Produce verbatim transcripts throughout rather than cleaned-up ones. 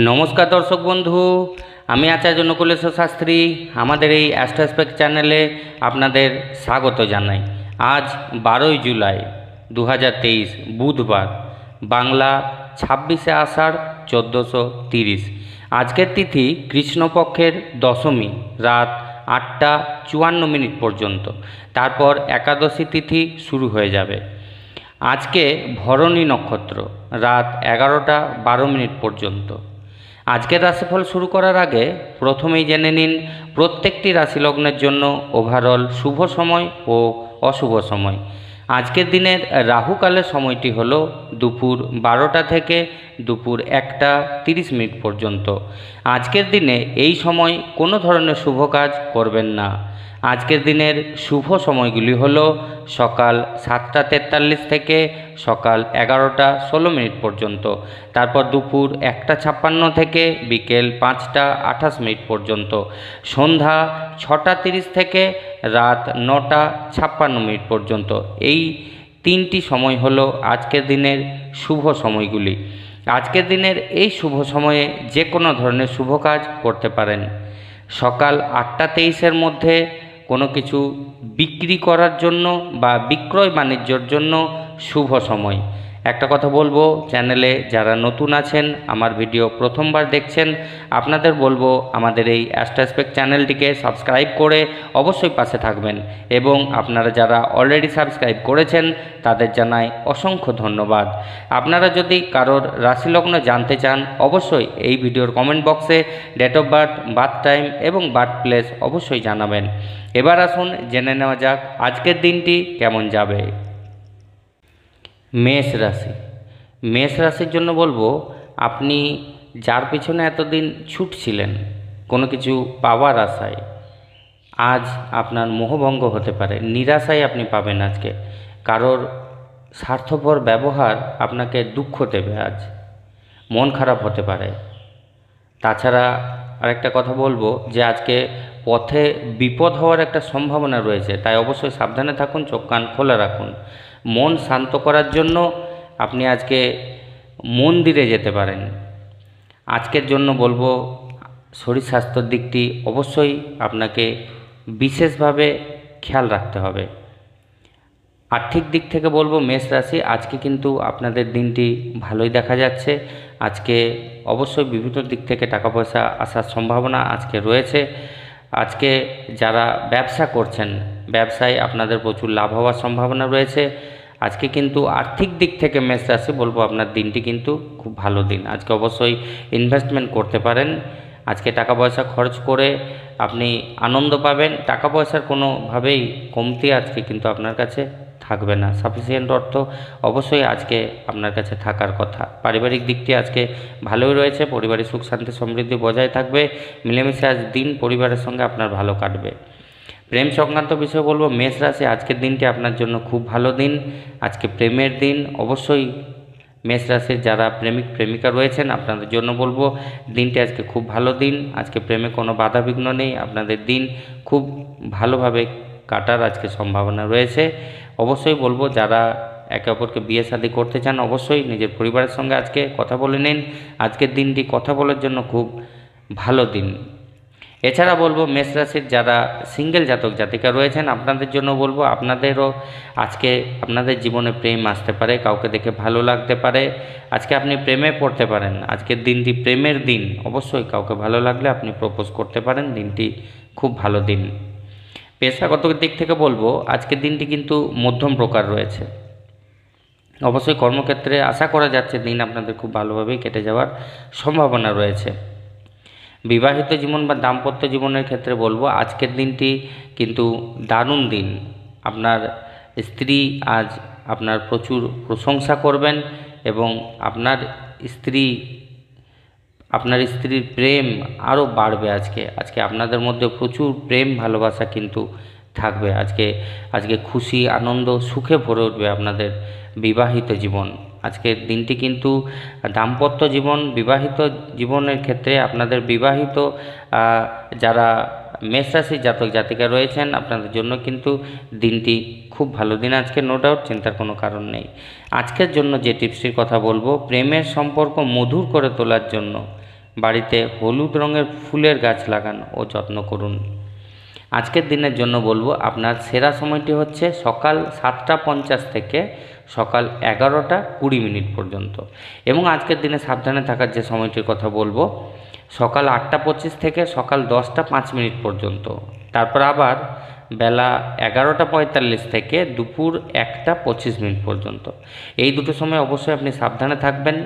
नमस्कार दर्शक बंधु आमी आचार्य नकुलेश्वर शास्त्री हमारे एस्ट्रो एस्पेक्ट चैनले आपनादेर स्वागत जानाई। आज बारोई जुलाई दो हज़ार तेईस बुधवार बांगला छब्बीस आषाढ़ चौदहशो तीस। आजकेर तिथि कृष्णपक्षेर दशमी रात आठटा चुवान्न मिनट पर्यन्त, तारपर एकादशी तिथि शुरू हो जाबे। आज के भरणी नक्षत्र रात एगारोटा बारो मिनट पर्यन्त। आजकेर राशिफल शुरू करार आगे प्रथमेई जेने निन प्रत्येकटी राशि लग्नेर जन्य ओभारल शुभ समय और अशुभ समय। आजकेर दिनेर राहुकालेर समयटी हलो दुपुर बारोटा थेके दुपुर एकटा तीरिश मिनट पर्यन्त। आजकेर दिने एई समय कोनो धरनेर शुभ काज करबेन ना। आजकेर दिनेर शुभ समयगुली हलो सकाल सातटा तेताल्लिस थेके सकाल एगारोटा षोलो मिनट पर्यन्त, तारपर दुपुर एकटा छाप्पान्न थेके बिकेल पाँचटा आठाश मिनट पर्यन्त, सन्ध्या छटा तीरिश थेके रात नटा छाप्पान्न मिनट पर्यन्त। एई तीनटी समय हलो आजकेर दिनेर शुभ समयगुली। आजकेर दिनेर एई शुभ समये जे कोनो धरनेर शुभ काज करते पारेन। सकाल आठटा तेईसेर मध्ये कोनो किछु बिक्री करार जन्य बा बिक्रय बाणिज्यर जन्य शुभ समय। एक कथा बोलबो, चैनेले जारा नतून आछेन आमार भिडियो प्रथमबार देखछेन आपनादेर बोलबो आमादेर एई एस्ट्रो एस्पेक्ट चैनलटिके सबस्क्राइब करे अवश्यई पाशे थाकबेन एबं आपनारा जारा अलरेडी सबस्क्राइब करेछेन तादेर जानाई असंख्य धन्यवाद। आपनारा यदि कारोर राशि लग्न जानते चान अवश्यई एई भिडियोर कमेंट बक्से date of birth birth time एबं बार्थ प्लेस अवश्यई जानाबेन। एबार आसुन जेने नेওয়া যাক আজকের দিনটি কেমন যাবে। मेष राशि। मेष राशिर जन्य बोलबो आपनी जार पिछने एतदिन छुटछिलेन कोनो किछु पावार आशाय आज आपनार मोहभंग होते पारे। निराशाय आपनी पाबेन आजके। कारोर स्वार्थपर व्यवहार आपनाके दुःख देबे, आज मन खराब होते पारे। ताछाड़ा आरेकटा कथा बोलबो जे आजके पथे विपद हওয়ার একটা সম্ভাবনা রয়েছে, তাই অবশ্যই সাবধানে থাকুন, চোখ কান খোলা রাখুন। মন শান্ত করার জন্য আপনি আজকে মন্দিরে যেতে পারেন। আজকের জন্য বলবো শরীর স্বাস্থ্যের দিকটি অবশ্যই আপনাকে বিশেষভাবে খেয়াল রাখতে হবে। আর্থিক দিক থেকে বলবো মেষ রাশি আজকে কিন্তু আপনাদের দিনটি ভালোই দেখা যাচ্ছে। আজকে অবশ্যই বিভিন্ন দিক থেকে টাকা পয়সা আসার সম্ভাবনা আজকে রয়েছে। आज के जरा व्यवसा करछेन व्यवसाय आपनादेर प्रचुर लाभ होवार सम्भावना रयेछे। आज के किन्तु आर्थिक दिक थेके मेष राशि बोलबो आपनार दिनटी किन्तु खूब भालो दिन। आज के अवश्यई इनभेस्टमेंट करते पारेन। आज के टाका पयसा खर्च करे आपनी आनंद पाबेन। टाका पयसार कोनो भावेई कमति आज के किन्तु आपनार काछे থাকবে না। সাফিসিয়েন্ট অর্থ অবশ্যই আজকে আপনার কাছে থাকার কথা। পারিবারিক দিকটি আজকে ভালোই রয়েছে। পরিবারের সুখ শান্তি সমৃদ্ধি বজায় থাকবে। মিলেমিশে আজ দিন পরিবারের সঙ্গে আপনার ভালো কাটবে। প্রেম সংক্রান্ত বিষয়ে বলবো মেষ রাশি আজকের দিনটি আপনার জন্য খুব ভালো দিন। আজকে প্রেমের দিন। অবশ্যই মেষ রাশির যারা প্রেমিক প্রেমিকা রয়েছেন আপনাদের জন্য বলবো দিনটি আজকে খুব ভালো দিন। আজকে প্রেমে কোনো বাধা বিঘ্ন নেই। আপনাদের দিন খুব ভালোভাবে কাটার আজকে সম্ভাবনা রয়েছে। অবশ্যই বলবো যারা একে অপরকে বিয়ে শাদী করতে চান অবশ্যই নিজের পরিবারের সঙ্গে আজকে কথা বলে নিন। আজকের দিনটি কথা বলার জন্য খুব ভালো দিন। এছাড়া বলবো মেষ রাশির যারা সিঙ্গেল জাতক জাতিকা রয়েছেন আপনাদের জন্য বলবো আপনাদেরও আজকে আপনাদের জীবনে প্রেম আসতে পারে। কাউকে দেখে ভালো লাগতে পারে। আজকে আপনি প্রেমে পড়তে পারেন। আজকের দিনটি প্রেমের দিন। অবশ্যই কাউকে ভালো লাগলে আপনি প্রপোজ করতে পারেন। দিনটি খুব ভালো দিন। পেশাগত দিক থেকে বলবো আজকের দিনটি কিন্তু মধ্যম প্রকার রয়েছে। অবশ্যই কর্মক্ষেত্রে আশা করা যাচ্ছে দিন আপনাদের খুব ভালোভাবেই কেটে যাওয়ার সম্ভাবনা রয়েছে। বিবাহিত জীবন বা দাম্পত্য জীবনের ক্ষেত্রে বলবো আজকের দিনটি কিন্তু দারুণ দিন। আপনার স্ত্রী আজ আপনার প্রচুর প্রশংসা করবেন এবং আপনার স্ত্রী আপনার স্ত্রীর প্রেম আরও বাড়বে। আজকে আজকে আপনাদের মধ্যে প্রচুর প্রেম ভালোবাসা কিন্তু থাকবে। আজকে আজকে খুশি আনন্দ সুখে ভরে উঠবে আপনাদের বিবাহিত জীবন। আজকের দিনটি কিন্তু দাম্পত্য জীবন বিবাহিত জীবনের ক্ষেত্রে আপনাদের বিবাহিত যারা মেষ রাশির জাতক জাতিকা রয়েছেন আপনাদের জন্য কিন্তু দিনটি খুব ভালো দিন। আজকে নো ডাউট, চিন্তার কোনো কারণ নেই। আজকের জন্য যে টিপসটির কথা বলবো প্রেমের সম্পর্ক মধুর করে তোলার জন্য বাড়িতে হলুদ রঙের ফুলের গাছ লাগান ও যত্ন করুন। আজকের দিনের জন্য বলবো আপনার সেরা সময়টি হচ্ছে সকাল সাতটা পঞ্চাশ থেকে সকাল এগারোটা কুড়ি মিনিট পর্যন্ত। এবং আজকের দিনে সাবধানে থাকার যে সময়টির কথা বলবো সকাল আটটা পঁচিশ থেকে সকাল দশটা পাঁচ মিনিট পর্যন্ত। তারপর আবার বেলা এগারোটা পঁয়তাল্লিশ থেকে দুপুর একটা পঁচিশ মিনিট পর্যন্ত। এই দুটো সময় অবশ্যই আপনি সাবধানে থাকবেন।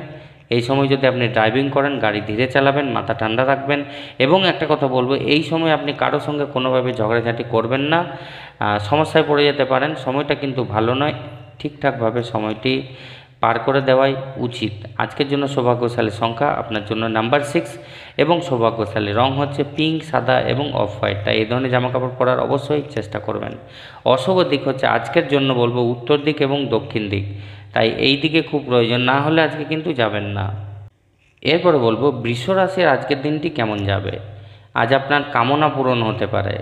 এই সময় যদি আপনি ড্রাইভিং করেন, গাড়ি ধীরে চালাবেন, মাথা ঠান্ডা রাখবেন। এবং একটা কথা বলবো, এই সময় আপনি কারো সঙ্গে কোনোভাবে ঝগড়াঝাটি করবেন না, সমস্যায় পড়ে যেতে পারেন। সময়টা কিন্তু ভালো নয়, ঠিকঠাকভাবে সময়টি পার করে দেওয়াই উচিত। আজকের জন্য সৌভাগ্যশালী সংখ্যা আপনার জন্য নাম্বার সিক্স এবং সৌভাগ্যশালী রং হচ্ছে পিঙ্ক, সাদা এবং অফ হোয়াইট। তাই এই ধরনের জামাকাপড় পরার অবশ্যই চেষ্টা করবেন। অশুভ দিক হচ্ছে আজকের জন্য বলবো উত্তর দিক এবং দক্ষিণ দিক, তাই এই দিকে খুব প্রয়োজন না হলে আজকে কিন্তু যাবেন না। এরপরে বলবো বৃষ রাশির আজকের দিনটি কেমন যাবে। আজ আপনার কামনা পূরণ হতে পারে,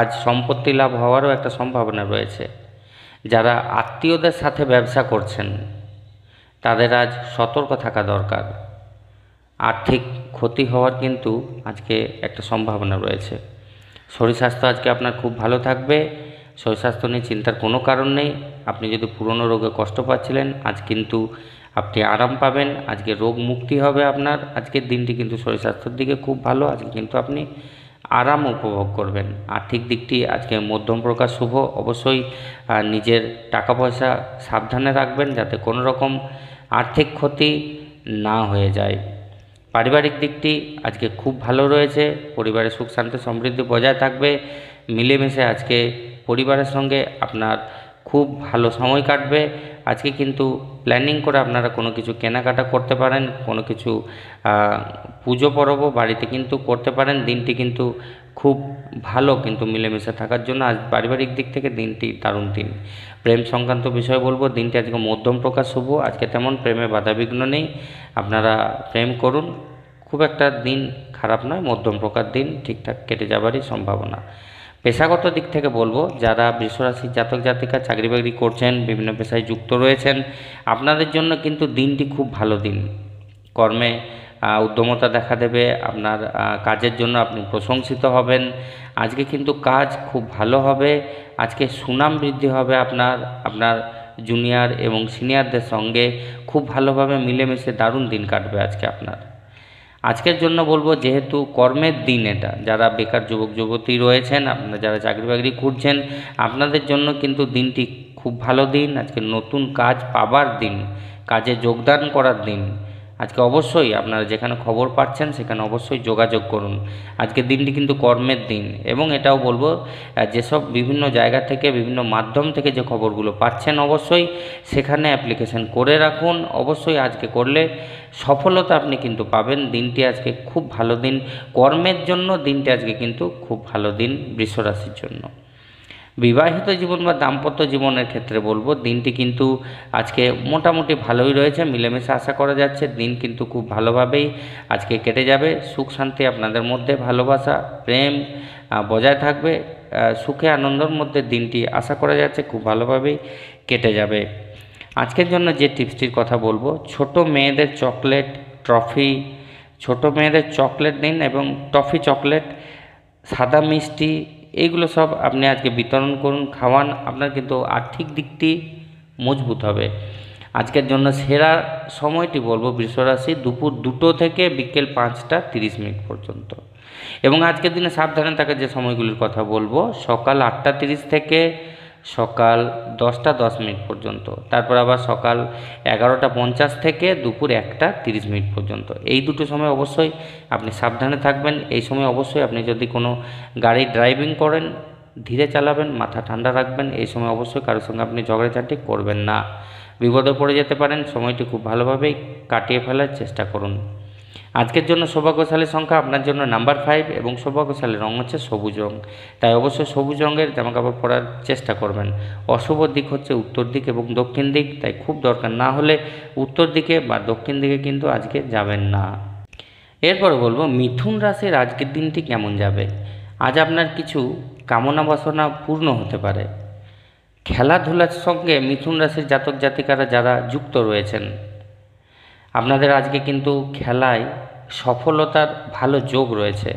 আজ সম্পত্তি লাভ হওয়ারও একটা সম্ভাবনা রয়েছে। যারা আত্মীয়দের সাথে ব্যবসা করছেন তাদের আজ সতর্ক থাকা দরকার, আর্থিক ক্ষতি হওয়ার কিন্তু আজকে একটা সম্ভাবনা রয়েছে। শরীর স্বাস্থ্য আজকে আপনার খুব ভালো থাকবে, শরীর স্বাস্থ্য নিয়ে চিন্তার কোনো কারণ নেই। আপনি যদি পুরনো রোগে কষ্ট পাচ্ছিলেন আজ কিন্তু আপনি আরাম পাবেন, আজকে রোগ মুক্তি হবে আপনার। আজকের দিনটি কিন্তু শরীর স্বাস্থ্যের দিকে খুব ভালো, আজকে কিন্তু আপনি আরাম উপভোগ করবেন। আর্থিক দিকটি আজকে মধ্যম প্রকার শুভ, অবশ্যই নিজের টাকা পয়সা সাবধানে রাখবেন যাতে কোনো রকম আর্থিক ক্ষতি না হয়ে যায়। পারিবারিক দিকটি আজকে খুব ভালো রয়েছে, পরিবারের সুখ শান্তি সমৃদ্ধি বজায় থাকবে। মিলেমিশে আজকে পরিবারের সঙ্গে আপনার খুব ভালো সময় কাটবে। আজকে কিন্তু প্ল্যানিং করে আপনারা কোনো কিছু কেনাকাটা করতে পারেন, কোনো কিছু পুজো পরবও বাড়িতে কিন্তু করতে পারেন। দিনটি কিন্তু খুব ভালো কিন্তু মিলেমিশে থাকার জন্য আজ পারিবারিক দিক থেকে দিনটি দারুণ দিন। প্রেম সংক্রান্ত বিষয়ে বলবো দিনটি আজকে মধ্যম প্রকার শুভ, আজকে তেমন প্রেমে বাধাবিঘ্ন নেই। আপনারা প্রেম করুন, খুব একটা দিন খারাপ নয়, মধ্যম প্রকার দিন, ঠিকঠাক কেটে যাবারই সম্ভাবনা। পেশাগত দিক থেকে বলবো যারা বৃষ রাশির জাতক জাতিকা চাকরি বাকরি করছেন, বিভিন্ন পেশায় যুক্ত রয়েছেন, আপনাদের জন্য কিন্তু দিনটি খুব ভালো দিন। কর্মে উদ্যমতা দেখা দেবে, আপনার কাজের জন্য আপনি প্রশংসিত হবেন। আজকে কিন্তু কাজ খুব ভালো হবে, আজকে সুনাম বৃদ্ধি হবে আপনার। আপনার জুনিয়র এবং সিনিয়রদের সঙ্গে খুব ভালোভাবে মিলেমিশে দারুণ দিন কাটবে আজকে আপনার। আজকের জন্য বলবো যেহেতু কর্মের দিন এটা, যারা বেকার যুবক যুবতী রয়েছেন, আপনারা যারা চাকরি বাকরি করছেন, আপনাদের জন্য কিন্তু দিনটি খুব ভালো দিন। আজকে নতুন কাজ পাবার দিন, কাজে যোগদান করার দিন। আজকে অবশ্যই আপনারা যেখানে খবর পাচ্ছেন সেখানে অবশ্যই যোগাযোগ করুন। আজকে দিনটি কিন্তু কর্মের দিন। এবং এটাও বলবো যেসব বিভিন্ন জায়গা থেকে বিভিন্ন মাধ্যম থেকে যে খবরগুলো পাচ্ছেন অবশ্যই সেখানে অ্যাপ্লিকেশন করে রাখুন। অবশ্যই আজকে করলে সফলতা আপনি কিন্তু পাবেন। দিনটি আজকে খুব ভালো দিন কর্মের জন্য, দিনটি আজকে কিন্তু খুব ভালো দিন বৃষ রাশির জন্য। বিবাহিত জীবন বা দাম্পত্য জীবনের ক্ষেত্রে বলবো দিনটি কিন্তু আজকে মোটামুটি ভালোই রয়েছে, মিলেমিশে আশা করা যাচ্ছে। দিন কিন্তু খুব ভালোভাবেই আজকে কেটে যাবে। সুখ শান্তি আপনাদের মধ্যে, ভালোবাসা প্রেম বজায় থাকবে, সুখে আনন্দের মধ্যে দিনটি আশা করা যাচ্ছে খুব ভালোভাবেই কেটে যাবে। আজকের জন্য যে টিপসটির কথা বলবো, ছোট মেয়েদের চকলেট ট্রফি, ছোট মেয়েদের চকলেট দিন এবং টফি চকলেট, সাদা মিষ্টি, এইগুলো সব আপনি আজকে বিতরণ করুন, খাওয়ান। আপনার কিন্তু আর্থিক দিকটি মজবুত হবে। আজকের জন্য সেরা সময়টি বলবো বৃষ রাশি দুপুর দুটো থেকে বিকেল পাঁচটা তিরিশ মিনিট পর্যন্ত। এবং আজকের দিনে সাবধানে থাকার যে সময়গুলির কথা বলবো সকাল আটটা তিরিশ থেকে সকাল দশটা দশ মিনিট পর্যন্ত। তারপর আবার সকাল এগারোটা পঞ্চাশ থেকে দুপুর একটা তিরিশ মিনিট পর্যন্ত। এই দুটো সময় অবশ্যই আপনি সাবধানে থাকবেন। এই সময় অবশ্যই আপনি যদি কোনো গাড়ি ড্রাইভিং করেন ধীরে চালাবেন, মাথা ঠান্ডা রাখবেন। এই সময় অবশ্যই কারোর সঙ্গে আপনি ঝগড়াঝাটি করবেন না, বিপদে পড়ে যেতে পারেন। সময়টি খুব ভালোভাবেই কাটিয়ে ফেলার চেষ্টা করুন। আজকের জন্য সৌভাগ্যশালী সংখ্যা আপনার জন্য নাম্বার ফাইভ এবং সৌভাগ্যশালী রং হচ্ছে সবুজ রং, তাই অবশ্যই সবুজ রঙের জামাকাপড় পরার চেষ্টা করবেন। অশুভ দিক হচ্ছে উত্তর দিক এবং দক্ষিণ দিক, তাই খুব দরকার না হলে উত্তর দিকে বা দক্ষিণ দিকে কিন্তু আজকে যাবেন না। এরপর বলবো মিথুন রাশির আজকের দিনটি কেমন যাবে। আজ আপনার কিছু কামনা বাসনা পূর্ণ হতে পারে। খেলাধুলার সঙ্গে মিথুন রাশির জাতক জাতিকারা যারা যুক্ত রয়েছেন, আপনাদের আজকে কিন্তু খেলায় সফলতার ভালো যোগ রয়েছে।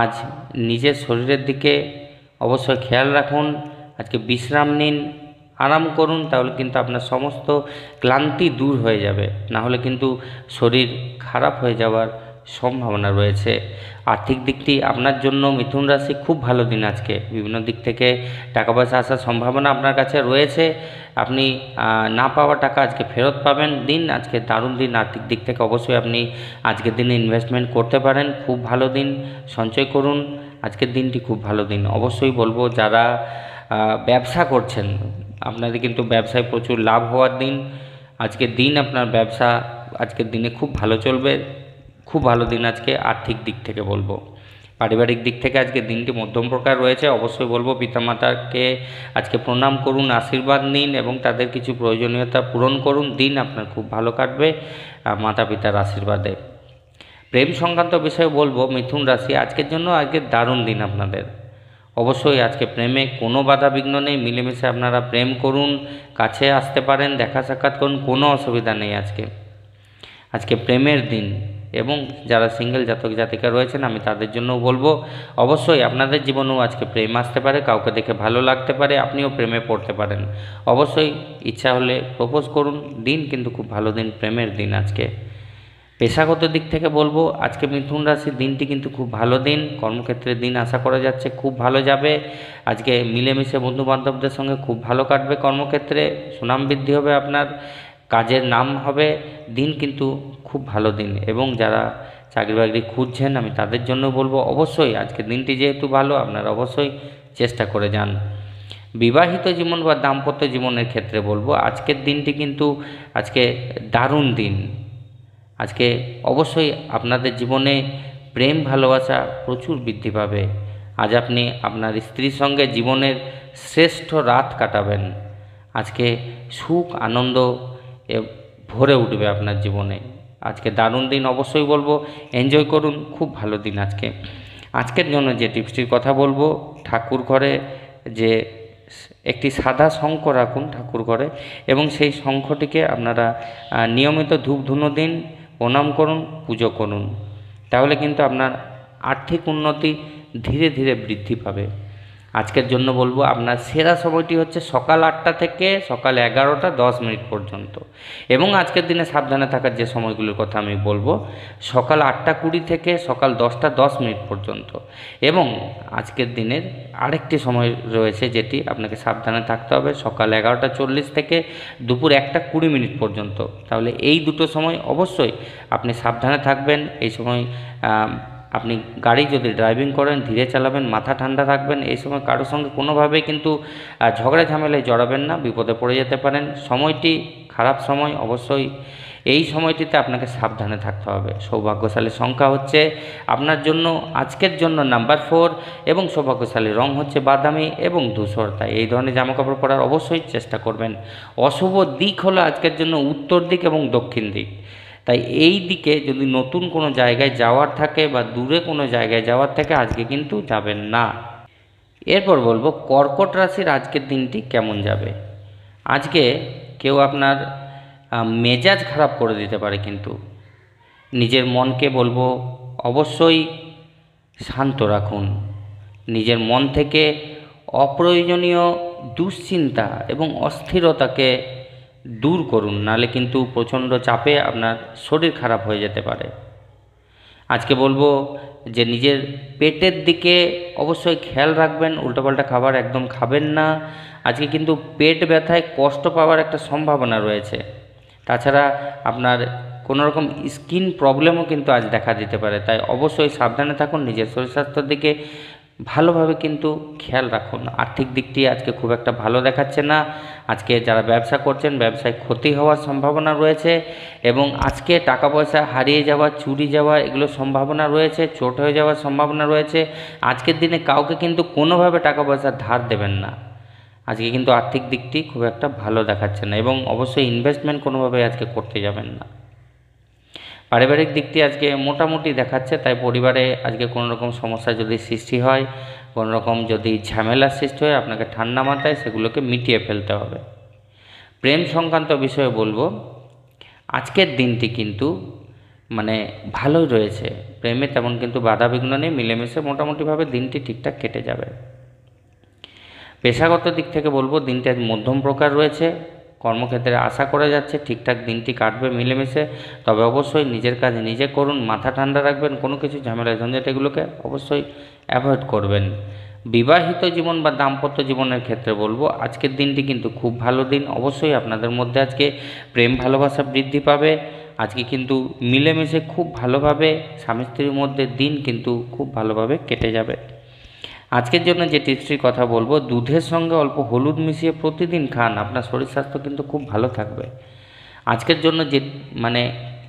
আজ নিজের শরীরের দিকে অবশ্যই খেয়াল রাখুন। আজকে বিশ্রাম নিন, আরাম করুন, তাহলে কিন্তু আপনার সমস্ত ক্লান্তি দূর হয়ে যাবে, না হলে কিন্তু শরীর খারাপ হয়ে যাওয়ার সম্ভাবনা রয়েছে। আর্থিক দিকটি আপনার জন্য মিথুন রাশি খুব ভালো দিন। আজকে বিভিন্ন দিক থেকে টাকা পয়সা আসার সম্ভাবনা আপনার কাছে রয়েছে। আপনি না পাওয়া টাকা আজকে ফেরত পাবেন। দিন আজকে দারুণ দিন। আর্থিক দিক থেকে অবশ্যই আপনি আজকের দিনে ইনভেস্টমেন্ট করতে পারেন। খুব ভালো দিন, সঞ্চয় করুন। আজকের দিনটি খুব ভালো দিন। অবশ্যই বলবো যারা ব্যবসা করছেন আপনাদের কিন্তু ব্যবসায় প্রচুর লাভ হওয়ার দিন। আজকের দিন আপনার ব্যবসা আজকের দিনে খুব ভালো চলবে। খুব ভালো দিন আজকে আর্থিক দিক থেকে বলবো। পারিবারিক দিক থেকে আজকে দিনটি মধ্যম প্রকার রয়েছে। অবশ্যই বলবো পিতামাতাকে আজকে প্রণাম করুন, আশীর্বাদ নিন এবং তাদের কিছু প্রয়োজনীয়তা পূরণ করুন। দিন আপনার খুব ভালো কাটবে মাতা পিতার আশীর্বাদে। প্রেম সংক্রান্ত বিষয়ে বলবো মিথুন রাশি আজকের জন্য আজকে দারুণ দিন আপনাদের। অবশ্যই আজকে প্রেমে কোনো বাধা বিঘ্ন নেই। মিলেমিশে আপনারা প্রেম করুন, কাছে আসতে পারেন, দেখা সাক্ষাৎ করুন, কোনো অসুবিধা নেই। আজকে আজকে প্রেমের দিন এবং যারা সিঙ্গেল জাতক জাতিকা রয়েছেন আমি তাদের জন্যও বলবো অবশ্যই আপনাদের জীবনেও আজকে প্রেম আসতে পারে। কাউকে দেখে ভালো লাগতে পারে, আপনিও প্রেমে পড়তে পারেন। অবশ্যই ইচ্ছা হলে প্রপোজ করুন। দিন কিন্তু খুব ভালো দিন, প্রেমের দিন আজকে। পেশাগত দিক থেকে বলবো আজকে মিথুন রাশির দিনটি কিন্তু খুব ভালো দিন। কর্মক্ষেত্রে দিন আশা করা যাচ্ছে খুব ভালো যাবে। আজকে মিলেমিশে বন্ধুবান্ধবদের সঙ্গে খুব ভালো কাটবে। কর্মক্ষেত্রে সুনাম বৃদ্ধি হবে, আপনার কাজের নাম হবে। দিন কিন্তু খুব ভালো দিন এবং যারা চাকরি বাকরি খুঁজছেন আমি তাদের জন্য বলবো অবশ্যই আজকে দিনটি যেহেতু ভালো আপনারা অবশ্যই চেষ্টা করে যান। বিবাহিত জীবন বা দাম্পত্য জীবনের ক্ষেত্রে বলবো আজকের দিনটি কিন্তু আজকে দারুণ দিন। আজকে অবশ্যই আপনাদের জীবনে প্রেম ভালোবাসা প্রচুর বৃদ্ধি পাবে। আজ আপনি আপনার স্ত্রীর সঙ্গে জীবনের শ্রেষ্ঠ রাত কাটাবেন। আজকে সুখ আনন্দ ভরে উঠবে আপনার জীবনে। আজকে দারুণ দিন, অবশ্যই বলবো এনজয় করুন। খুব ভালো দিন আজকে। আজকের জন্য যে টিপসটির কথা বলবো, ঠাকুর ঘরে যে একটি সাদা শঙ্খ রাখুন ঠাকুর ঘরে এবং সেই শঙ্খটিকে আপনারা নিয়মিত ধূপ ধুনো দিন, প্রণাম করুন, পুজো করুন। তাহলে কিন্তু আপনার আর্থিক উন্নতি ধীরে ধীরে বৃদ্ধি পাবে। আজকের জন্য বলবো আপনার সেরা সময়টি হচ্ছে সকাল আটটা থেকে সকাল এগারোটা দশ মিনিট পর্যন্ত এবং আজকের দিনে সাবধানে থাকার যে সময়গুলোর কথা আমি বলবো সকাল আটটা কুড়ি থেকে সকাল দশটা দশ মিনিট পর্যন্ত। এবং আজকের দিনের আরেকটি সময় রয়েছে যেটি আপনাকে সাবধানে থাকতে হবে, সকাল এগারোটা চল্লিশ থেকে দুপুর একটা কুড়ি মিনিট পর্যন্ত। তাহলে এই দুটো সময় অবশ্যই আপনি সাবধানে থাকবেন। এই সময় আপনি গাড়ি যদি ড্রাইভিং করেন ধীরে চালাবেন, মাথা ঠান্ডা রাখবেন। এই সময় কারোর সঙ্গে কোনোভাবেই কিন্তু ঝগড়া ঝামেলায় জড়াবেন না, বিপদে পড়ে যেতে পারেন। সময়টি খারাপ সময়, অবশ্যই এই সময়টিতে আপনাকে সাবধানে থাকতে হবে। সৌভাগ্যশালী সংখ্যা হচ্ছে আপনার জন্য আজকের জন্য নাম্বার ফোর এবং সৌভাগ্যশালী রং হচ্ছে বাদামি এবং ধূসর। তাই এই ধরনের জামাকাপড় পরার অবশ্যই চেষ্টা করবেন। অশুভ দিক হলো আজকের জন্য উত্তর দিক এবং দক্ষিণ দিক। তাই এই দিকে যদি নতুন কোনো জায়গায় যাওয়ার থাকে বা দূরে কোনো জায়গায় যাওয়ার থাকে আজকে কিন্তু যাবেন না। এরপর বলবো কর্কট রাশির আজকের দিনটি কেমন যাবে। আজকে কেউ আপনার মেজাজ খারাপ করে দিতে পারে, কিন্তু নিজের মনকে বলবো অবশ্যই শান্ত রাখুন। নিজের মন থেকে অপ্রয়োজনীয় দুশ্চিন্তা এবং অস্থিরতাকে দূর করুন, নাহলে কিন্তু প্রচণ্ড চাপে আপনার শরীর খারাপ হয়ে যেতে পারে। আজকে বলবো যে নিজের পেটের দিকে অবশ্যই খেয়াল রাখবেন, উল্টোপাল্টা খাবার একদম খাবেন না। আজকে কিন্তু পেট ব্যথায় কষ্ট পাওয়ার একটা সম্ভাবনা রয়েছে। তাছাড়া আপনার কোনোরকম স্কিন প্রবলেমও কিন্তু আজ দেখা দিতে পারে। তাই অবশ্যই সাবধানে থাকুন, নিজের শরীর স্বাস্থ্যের দিকে ভালোভাবে কিন্তু খেয়াল রাখুন। আর্থিক দিকটি আজকে খুব একটা ভালো দেখাচ্ছে না। আজকে যারা ব্যবসা করছেন ব্যবসায় ক্ষতি হওয়ার সম্ভাবনা রয়েছে এবং আজকে টাকা পয়সা হারিয়ে যাওয়া, চুরি যাওয়া এগুলো সম্ভাবনা রয়েছে, চোট হয়ে যাওয়ার সম্ভাবনা রয়েছে। আজকের দিনে কাউকে কিন্তু কোনোভাবে টাকা পয়সা ধার দেবেন না। আজকে কিন্তু আর্থিক দিকটি খুব একটা ভালো দেখাচ্ছে না এবং অবশ্যই ইনভেস্টমেন্ট কোনোভাবে আজকে করতে যাবেন না। পারিবারিক দিকটি আজকে মোটামুটি দেখাচ্ছে। তাই পরিবারে আজকে কোনো রকম সমস্যা যদি সৃষ্টি হয়, কোনো রকম যদি ঝামেলার সৃষ্টি হয় আপনাকে ঠান্ডা মাথায় সেগুলোকে মিটিয়ে ফেলতে হবে। প্রেম সংক্রান্ত বিষয়ে বলবো আজকের দিনটি কিন্তু माने भालोई रयेछे प्रेमे तेमन किन्तु बाधा विघ्न नेই मिलेमिशे मोटामुटी भावे दिनटी ठीकठाक केटे जाबे। पेशागत दिक थेके बोलबो दिनटी आज मध्यम प्रकार रयेछे। কর্মক্ষেত্রে আশা করা যাচ্ছে ঠিকঠাক দিনটি কাটবে মিলেমিশে, তবে অবশ্যই নিজের কাজ নিজে করুন, মাথা ঠান্ডা রাখবেন, কোনো কিছু ঝামেলা ঝঞ্ঝাট এগুলোকে অবশ্যই অ্যাভয়েড করবেন। বিবাহিত জীবন বা দাম্পত্য জীবনের ক্ষেত্রে বলবো আজকের দিনটি কিন্তু খুব ভালো দিন। অবশ্যই আপনাদের মধ্যে আজকে প্রেম ভালোবাসা বৃদ্ধি পাবে। আজকে কিন্তু মিলেমিশে খুব ভালোভাবে স্বামী স্ত্রীর মধ্যে দিন কিন্তু খুব ভালোভাবে কেটে যাবে। আজকের জন্য যে টিপসটির কথা বলবো, দুধের সঙ্গে অল্প হলুদ মিশিয়ে প্রতিদিন খান, আপনার শরীর স্বাস্থ্য কিন্তু খুব ভালো থাকবে। আজকের জন্য যে মানে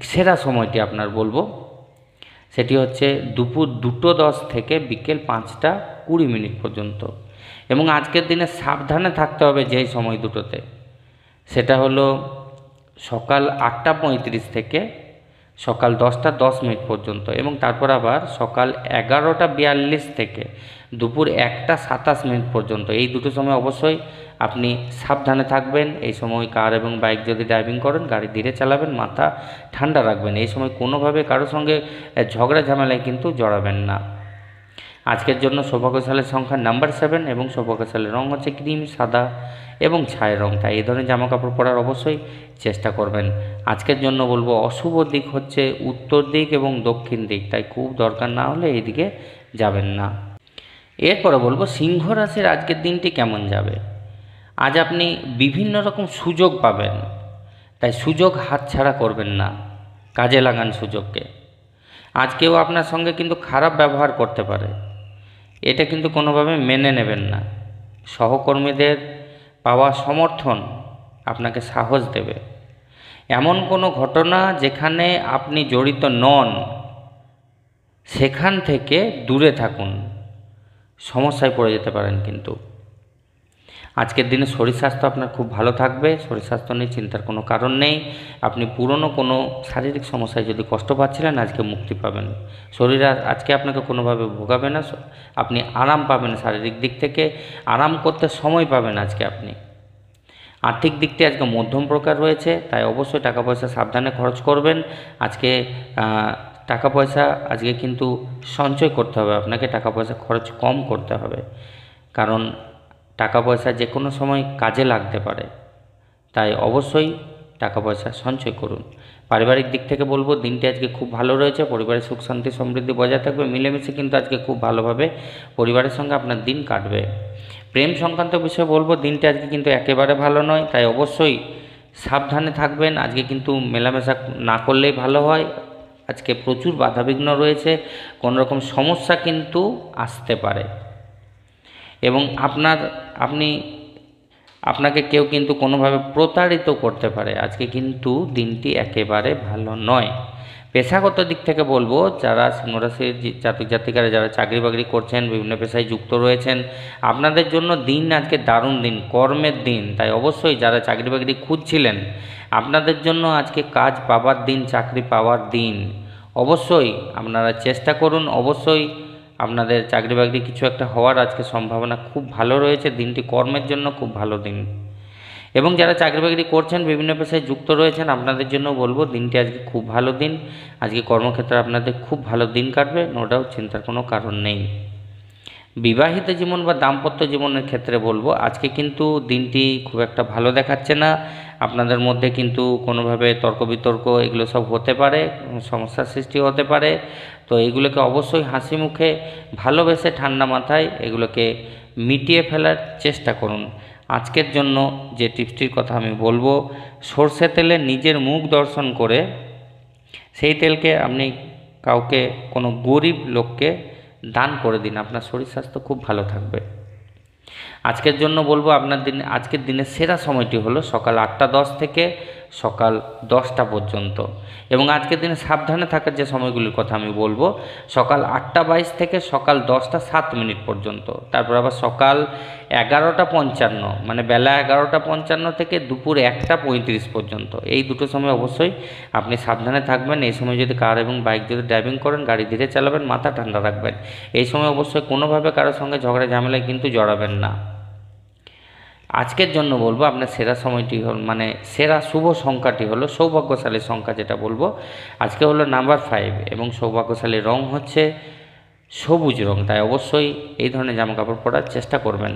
সেরা সময়টি আপনার বলবো সেটি হচ্ছে দুপুর দুটো দশ থেকে বিকেল পাঁচটা কুড়ি মিনিট পর্যন্ত, এবং আজকের দিনে সাবধানে থাকতে হবে যেই সময় দুটোতে, সেটা হলো সকাল আটটা পঁয়ত্রিশ থেকে সকাল দশটা দশ মিনিট পর্যন্ত, এবং তারপর আবার সকাল এগারোটা বিয়াল্লিশ থেকে দুপুর একটা সাতাশ মিনিট পর্যন্ত। এই দুটো সময় অবশ্যই আপনি সাবধানে থাকবেন। এই সময় কার এবং বাইক যদি ড্রাইভিং করেন গাড়ি ধীরে চালাবেন, মাথা ঠান্ডা রাখবেন। এই সময় কোনোভাবে কারোর সঙ্গে ঝগড়া ঝামেলায় কিন্তু জড়াবেন না। আজকের জন্য সৌভাগ্যশালের সংখ্যা নাম্বার সেভেন এবং সৌভাগ্যশালের রং হচ্ছে ক্রিম, সাদা এবং ছায় রং। তাই এই ধরনের জামাকাপড় পরার অবশ্যই চেষ্টা করবেন। আজকের জন্য বলবো অশুভ দিক হচ্ছে উত্তর দিক এবং দক্ষিণ দিক, তাই খুব দরকার না হলে এই দিকে যাবেন না। এরপরে বলবো সিংহ রাশির আজকের দিনটি কেমন যাবে। আজ আপনি বিভিন্ন রকম সুযোগ পাবেন, তাই সুযোগ হাতছাড়া করবেন না, কাজে লাগান সুযোগকে। আজ কেউ আপনার সঙ্গে কিন্তু খারাপ ব্যবহার করতে পারে, এটা কিন্তু কোনোভাবে মেনে নেবেন না। সহকর্মীদের পাওয়া সমর্থন আপনাকে সাহস দেবে। এমন কোনো ঘটনা যেখানে আপনি জড়িত নন সেখান থেকে দূরে থাকুন, সমস্যায় পড়ে যেতে পারেন। কিন্তু আজকের দিনে শরীর স্বাস্থ্য আপনার খুব ভালো থাকবে, শরীর স্বাস্থ্য নিয়ে চিন্তার কোনো কারণ নেই। আপনি পুরনো কোনো শারীরিক সমস্যায় যদি কষ্ট পাচ্ছিলেন আজকে মুক্তি পাবেন, শরীর আজকে আপনাকে কোনোভাবে ভোগাবে না, আপনি আরাম পাবেন, শারীরিক দিক থেকে আরাম করতে সময় পাবেন আজকে আপনি। আর্থিক দিকটি আজকে মধ্যম প্রকার রয়েছে, তাই অবশ্যই টাকা পয়সা সাবধানে খরচ করবেন। আজকে টাকা পয়সা আজকে কিন্তু সঞ্চয় করতে হবে, আপনাকে টাকা পয়সা খরচ কম করতে হবে, কারণ টাকা পয়সা যে কোনো সময় কাজে লাগতে পারে, তাই অবশ্যই টাকা পয়সা সঞ্চয় করুন। পারিবারিক দিক থেকে বলবো দিনটি আজকে খুব ভালো রয়েছে, পরিবারের সুখ শান্তি সমৃদ্ধি বজায় থাকবে, মিলেমিশে কিন্তু আজকে খুব ভালোভাবে পরিবারের সঙ্গে আপনার দিন কাটবে। প্রেম সংক্রান্ত বিষয়ে বলবো দিনটি আজকে কিন্তু একেবারে ভালো নয়, তাই অবশ্যই সাবধানে থাকবেন। আজকে কিন্তু মেলামেশা না করলেই ভালো হয়। আজকে প্রচুর বাধাবিঘ্ন রয়েছে, কোনোরকম সমস্যা কিন্তু আসতে পারে, এবং আপনার আপনি আপনাকে কেউ কিন্তু কোনোভাবে প্রতারিত করতে পারে। আজকে কিন্তু দিনটি একেবারে ভালো নয়। পেশাগত দিক থেকে বলবো যারা সিংহ রাশির জাতক জাতিকারা যারা চাকরি বাকরি করছেন, বিভিন্ন পেশায় যুক্ত রয়েছেন, আপনাদের জন্য দিন আজকে দারুণ দিন, কর্মের দিন। তাই অবশ্যই যারা চাকরি বাকরি খুঁজছিলেন আপনাদের জন্য আজকে কাজ পাওয়ার দিন, চাকরি পাওয়ার দিন। অবশ্যই আপনারা চেষ্টা করুন, অবশ্যই আপনাদের চাকরি বাকরি কিছু একটা হওয়ার আজকে সম্ভাবনা খুব ভালো রয়েছে। দিনটি কর্মের জন্য খুব ভালো দিন, এবং যারা চাকরি বাকরি করছেন বিভিন্ন পেশায় যুক্ত রয়েছেন আপনাদের জন্য বলবো দিনটি আজকে খুব ভালো দিন। আজকে কর্মক্ষেত্রে আপনাদের খুব ভালো দিন কাটবে, নো ডাউট, চিন্তার কোনো কারণ নেই। বিবাহিত জীবন বা দাম্পত্য জীবনের ক্ষেত্রে বলবো আজকে কিন্তু দিনটি খুব একটা ভালো দেখাচ্ছে না। আপনাদের মধ্যে কিন্তু কোনোভাবে তর্ক বিতর্ক এগুলো সব হতে পারে, সমস্যার সৃষ্টি হতে পারে। তো এগুলোকে অবশ্যই হাসি মুখে ভালোবেসে ঠান্ডা মাথায় এগুলোকে মিটিয়ে ফেলার চেষ্টা করুন। আজকের জন্য যে টিপসটির কথা আমি বলবো, সর্ষে তেলে নিজের মুখ দর্শন করে সেই তেলকে আপনি কাউকে কোনো গরিব লোককে দান করে দিন, আপনার শরীর স্বাস্থ্য খুব ভালো থাকবে। আজকের জন্য বলবো আপনার দিন আজকের দিনের সেরা সময়টি হলো সকাল আটটা দশ থেকে সকাল দশটা পর্যন্ত, এবং আজকের দিনে সাবধানে থাকার যে সময়গুলির কথা আমি বলবো সকাল আটটা বাইশ থেকে সকাল দশটা সাত মিনিট পর্যন্ত, তারপর আবার সকাল এগারোটা পঞ্চান্ন মানে বেলা এগারোটা পঞ্চান্ন থেকে দুপুর একটা পঁয়ত্রিশ পর্যন্ত। এই দুটো সময় অবশ্যই আপনি সাবধানে থাকবেন। এই সময় যদি কার এবং বাইক যদি ড্রাইভিং করেন গাড়ি ধীরে চালাবেন, মাথা ঠান্ডা রাখবেন। এই সময় অবশ্যই কোনোভাবে কারোর সঙ্গে ঝগড়া ঝামেলায় কিন্তু জড়াবেন না। আজকের জন্য বলবো আপনার সেরা সময়টি হল মানে সেরা শুভ সংখ্যাটি হলো সৌভাগ্যশালী সংখ্যা, যেটা বলবো আজকে হলো নাম্বার ফাইভ এবং সৌভাগ্যশালী রং হচ্ছে সবুজ রং। তাই অবশ্যই এই ধরনের জামাকাপড় পরার চেষ্টা করবেন।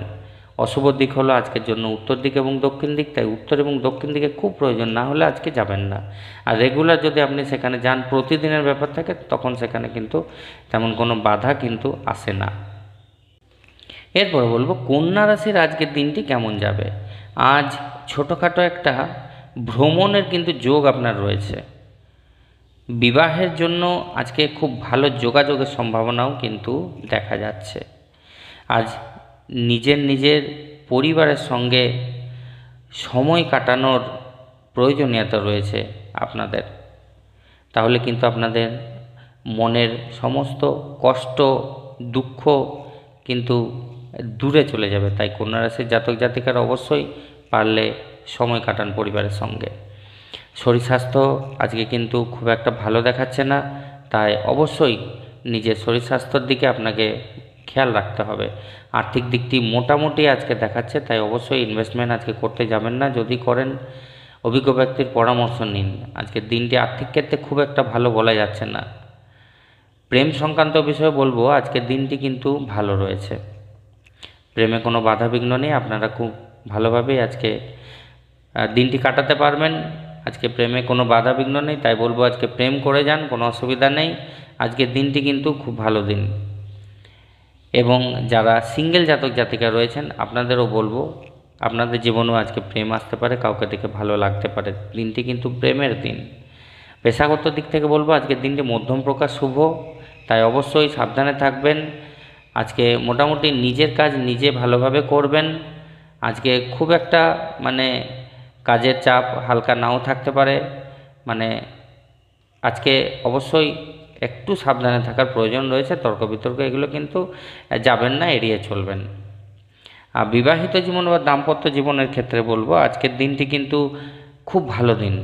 অশুভ দিক হলো আজকের জন্য উত্তর দিক এবং দক্ষিণ দিক, তাই উত্তর এবং দক্ষিণ দিকে খুব প্রয়োজন না হলে আজকে যাবেন না। আর রেগুলার যদি আপনি সেখানে যান, প্রতিদিনের ব্যাপার থাকে, তখন সেখানে কিন্তু তেমন কোনো বাধা কিন্তু আসে না। এরপর বলবো কন্যা রাশির আজকের দিনটি কেমন যাবে। আজ ছোটোখাটো একটা ভ্রমণের কিন্তু যোগ আপনার রয়েছে। বিবাহের জন্য আজকে খুব ভালো যোগাযোগের সম্ভাবনাও কিন্তু দেখা যাচ্ছে। আজ নিজের নিজের পরিবারের সঙ্গে সময় কাটানোর প্রয়োজনীয়তা রয়েছে আপনাদের, তাহলে কিন্তু আপনাদের মনের সমস্ত কষ্ট দুঃখ কিন্তু দূরে চলে যাবে। তাই কন্যা রাশির জাতক জাতিকার অবশ্যই পারলে সময় কাটান পরিবারের সঙ্গে। শরীর স্বাস্থ্য আজকে কিন্তু খুব একটা ভালো দেখাচ্ছে না, তাই অবশ্যই নিজের শরীর স্বাস্থ্যর দিকে আপনাকে খেয়াল রাখতে হবে। আর্থিক দিকটি মোটামুটি আজকে দেখাচ্ছে, তাই অবশ্যই ইনভেস্টমেন্ট আজকে করতে যাবেন না। যদি করেন অভিজ্ঞ ব্যক্তির পরামর্শ নিন। আজকের দিনটি আর্থিক ক্ষেত্রে খুব একটা ভালো বলা যাচ্ছে না। প্রেম সংক্রান্ত বিষয়ে বলবো আজকের দিনটি কিন্তু ভালো রয়েছে। প্রেমে কোনো বাধা বিঘ্ন নেই, আপনারা খুব ভালোভাবেই আজকে দিনটি কাটাতে পারবেন। আজকে প্রেমে কোনো বাধা বিঘ্ন নেই, তাই বলবো আজকে প্রেম করে যান, কোনো অসুবিধা নেই। আজকের দিনটি কিন্তু খুব ভালো দিন। এবং যারা সিঙ্গেল জাতক জাতিকা রয়েছেন আপনাদেরও বলবো আপনাদের জীবনেও আজকে প্রেম আসতে পারে, কাউকে দেখে ভালো লাগতে পারে। দিনটি কিন্তু প্রেমের দিন। পেশাগত দিক থেকে বলবো আজকের দিনটি মধ্যম প্রকার শুভ, তাই অবশ্যই সাবধানে থাকবেন। আজকে মোটামুটি নিজের কাজ নিজে ভালোভাবে করবেন। আজকে খুব একটা মানে কাজের চাপ হালকা নাও থাকতে পারে, মানে আজকে অবশ্যই একটু সাবধানে থাকার প্রয়োজন রয়েছে। তর্ক বিতর্ক এগুলো কিন্তু যাবেন না, এড়িয়ে চলবেন। আর বিবাহিত জীবন বা দাম্পত্য জীবনের ক্ষেত্রে বলবো আজকের দিনটি কিন্তু খুব ভালো দিন।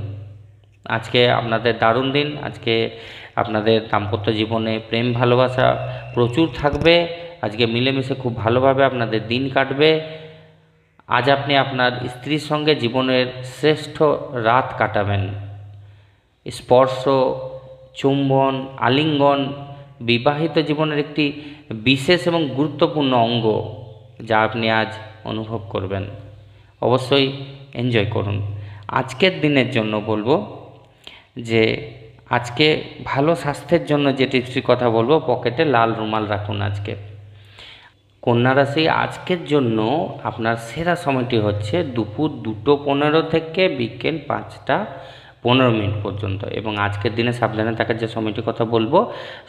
আজকে আপনাদের দারুণ দিন। আজকে আপনাদের দাম্পত্য জীবনে প্রেম ভালোবাসা প্রচুর থাকবে। আজকে মিলেমিশে খুব ভালোভাবে আপনাদের দিন কাটবে। আজ আপনি আপনার স্ত্রীর সঙ্গে জীবনের শ্রেষ্ঠ রাত কাটাবেন। স্পর্শ, চুম্বন, আলিঙ্গন বিবাহিত জীবনের একটি বিশেষ এবং গুরুত্বপূর্ণ অঙ্গ, যা আপনি আজ অনুভব করবেন। অবশ্যই এনজয় করুন। আজকের দিনের জন্য বলবো যে আজকে ভালো স্বাস্থ্যের জন্য যে টিপসটির কথা বলবো, পকেটে লাল রুমাল রাখুন। আজকে কন্যা রাশি আজকের জন্য আপনার সেরা সময়টি হচ্ছে দুপুর দুটো পনেরো থেকে বিকেল পাঁচটা পনেরো মিনিট পর্যন্ত। এবং আজকের দিনে সাবধানে থাকার যে সময়টির কথা বলবো,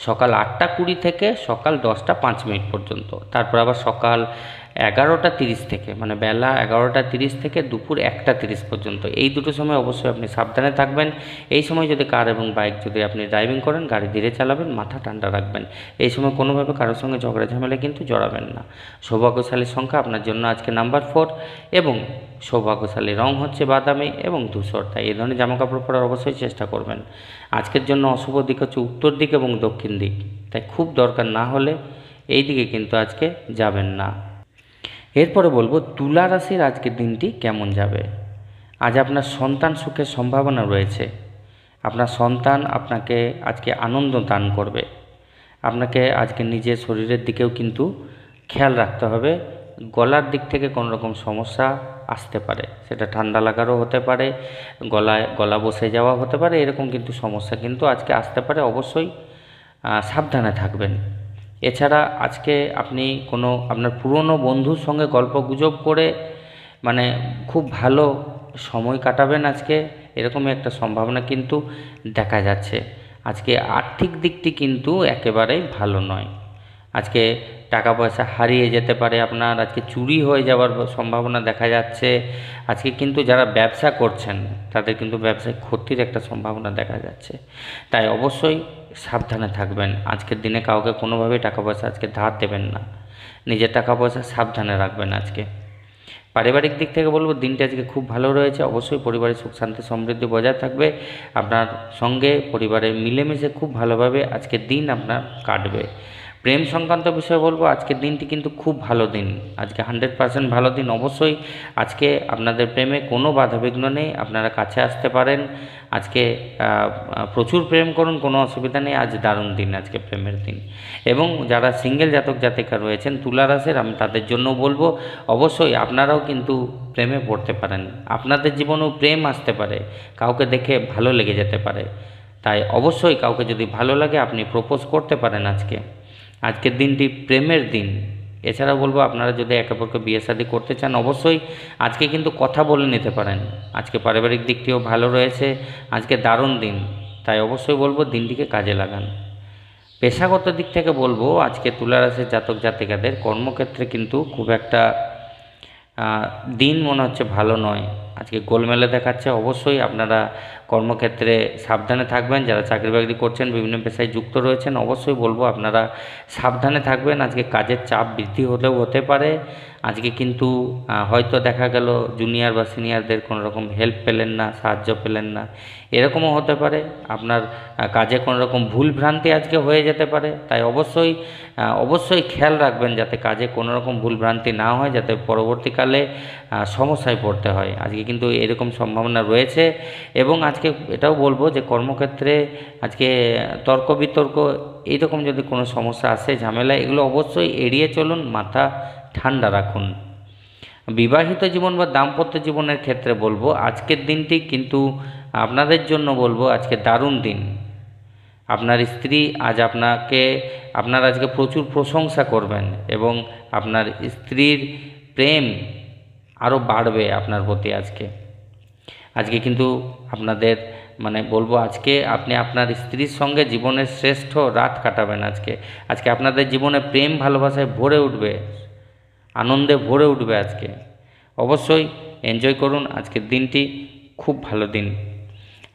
সকাল আটটা কুড়ি থেকে সকাল দশটা পাঁচ মিনিট পর্যন্ত। তারপর আবার সকাল এগারোটা তিরিশ থেকে মানে বেলা এগারোটা তিরিশ থেকে দুপুর একটা তিরিশ পর্যন্ত। এই দুটো সময় অবশ্যই আপনি সাবধানে থাকবেন। এই সময় যদি কার এবং বাইক যদি আপনি ড্রাইভিং করেন, গাড়ি ধীরে চালাবেন, মাথা ঠান্ডা রাখবেন। এই সময় কোনোভাবে কারোর সঙ্গে ঝগড়া ঝামেলা কিন্তু জড়াবেন না। সৌভাগ্যশালী সংখ্যা আপনার জন্য আজকে নাম্বার ফোর এবং সৌভাগ্যশালী রং হচ্ছে বাদামি এবং ধূসর। তাই এই ধরনের জামাকাপড় পরার অবশ্যই চেষ্টা করবেন। আজকের জন্য অশুভ দিক হচ্ছে উত্তর দিক এবং দক্ষিণ দিক, তাই খুব দরকার না হলে এই দিকে কিন্তু আজকে যাবেন না। এরপরে বলবো তুলা রাশির আজকের দিনটি কেমন যাবে। আজ আপনার সন্তান সুখের সম্ভাবনা রয়েছে। আপনার সন্তান আপনাকে আজকে আনন্দ দান করবে। আপনাকে আজকে নিজের শরীরের দিকেও কিন্তু খেয়াল রাখতে হবে। গলার দিক থেকে কোনো রকম সমস্যা আসতে পারে, সেটা ঠান্ডা লাগারও হতে পারে, গলায় গলা বসে যাওয়া হতে পারে, এরকম কিন্তু সমস্যা কিন্তু আজকে আসতে পারে। অবশ্যই সাবধানে থাকবেন। এছাড়া আজকে আপনি কোনো আপনার পুরনো বন্ধুর সঙ্গে গল্প গুজব করে মানে খুব ভালো সময় কাটাবেন। আজকে এরকমই একটা সম্ভাবনা কিন্তু দেখা যাচ্ছে। আজকে আর্থিক দিকটি কিন্তু একেবারেই ভালো নয়। আজকে টাকা পয়সা হারিয়ে যেতে পারে আপনার। আজকে চুরি হয়ে যাওয়ার সম্ভাবনা দেখা যাচ্ছে। আজকে কিন্তু যারা ব্যবসা করছেন তাদের কিন্তু ব্যবসায় ক্ষতির একটা সম্ভাবনা দেখা যাচ্ছে। তাই অবশ্যই সাবধানে থাকবেন। আজকের দিনে কাউকে কোনোভাবেই টাকা পয়সা আজকে ধার দেবেন না। নিজের টাকা পয়সা সাবধানে রাখবেন। আজকে পারিবারিক দিক থেকে বলবো দিনটি আজকে খুব ভালো রয়েছে। অবশ্যই পরিবারের সুখ শান্তি সমৃদ্ধি বজায় থাকবে। আপনার সঙ্গে পরিবারের মিলেমিশে খুব ভালোভাবে আজকে দিন আপনার কাটবে। প্রেম সংক্রান্ত বিষয়ে বলবো। আজকের দিনটি কিন্তু খুব ভালো দিন, আজকে হান্ড্রেড পার্সেন্ট ভালো দিন। অবশ্যই আজকে আপনাদের প্রেমে কোনো বাধাবিঘ্ন নেই, আপনারা কাছে আসতে পারেন। আজকে প্রচুর প্রেম করুন, কোনো অসুবিধা নেই। আজ দারুণ দিন, আজকে প্রেমের দিন। এবং যারা সিঙ্গেল জাতক জাতিকা রয়েছেন তুলা রাশির, আমি তাদের জন্য বলবো অবশ্যই আপনারাও কিন্তু প্রেমে পড়তে পারেন। আপনাদের জীবনেও প্রেম আসতে পারে, কাউকে দেখে ভালো লেগে যেতে পারে। তাই অবশ্যই কাউকে যদি ভালো লাগে আপনি প্রপোজ করতে পারেন। আজকে আজকের দিনটি প্রেমের দিন। এছাড়া বলবো আপনারা যদি একে অপরকে বিয়ে শাদী করতে চান অবশ্যই আজকে কিন্তু কথা বলে নিতে পারেন। আজকে পারিবারিক দিকটিও ভালো রয়েছে, আজকে দারুণ দিন। তাই অবশ্যই বলবো দিনটিকে কাজে লাগান। পেশাগত দিক থেকে বলবো আজকে তুলা রাশির জাতক জাতিকাদের কর্মক্ষেত্রে কিন্তু খুব একটা দিন মনে হচ্ছে ভালো নয়, আজকে গোলমেলে দেখাচ্ছে। অবশ্যই আপনারা কর্মক্ষেত্রে সাবধানে থাকবেন। যারা চাকরি বাকরি করছেন, বিভিন্ন পেশায় যুক্ত রয়েছেন, অবশ্যই বলবো আপনারা সাবধানে থাকবেন। আজকে কাজের চাপ বৃদ্ধি হলেও হতে পারে। আজকে কিন্তু হয়তো দেখা গেল জুনিয়র বা সিনিয়রদের কোনো রকম হেল্প পেলেন না, সাহায্য পেলেন না, এরকমও হতে পারে। আপনার কাজে কোনো রকম ভুল ভ্রান্তি আজকে হয়ে যেতে পারে। তাই অবশ্যই অবশ্যই খেয়াল রাখবেন যাতে কাজে কোনো রকম ভুল ভ্রান্তি না হয়, যাতে পরবর্তীকালে সমস্যায় পড়তে হয়। আজকে কিন্তু এরকম সম্ভাবনা রয়েছে। এবং আজকে এটাও বলবো যে কর্মক্ষেত্রে আজকে তর্ক বিতর্ক এইরকম যদি কোনো সমস্যা আসে, ঝামেলা, এগুলো অবশ্যই এড়িয়ে চলুন, মাথা ঠান্ডা রাখুন। বিবাহিত জীবন বা দাম্পত্য জীবনের ক্ষেত্রে বলবো আজকের দিনটি কিন্তু আপনাদের জন্য বলবো আজকে দারুণ দিন। আপনার স্ত্রী আজ আপনাকে আপনার আজকে প্রচুর প্রশংসা করবেন এবং আপনার স্ত্রীর প্রেম আরও বাড়বে আপনার প্রতি। আজকে আজকে কিন্তু আপনাদের মানে বলবো আজকে আপনি আপনার স্ত্রীর সঙ্গে জীবনের শ্রেষ্ঠ রাত কাটাবেন। আজকে আজকে আপনাদের জীবনে প্রেম ভালোবাসায় ভরে উঠবে, আনন্দে ভরে উঠবে। আজকে অবশ্যই এনজয় করুন, আজকের দিনটি খুব ভালো দিন।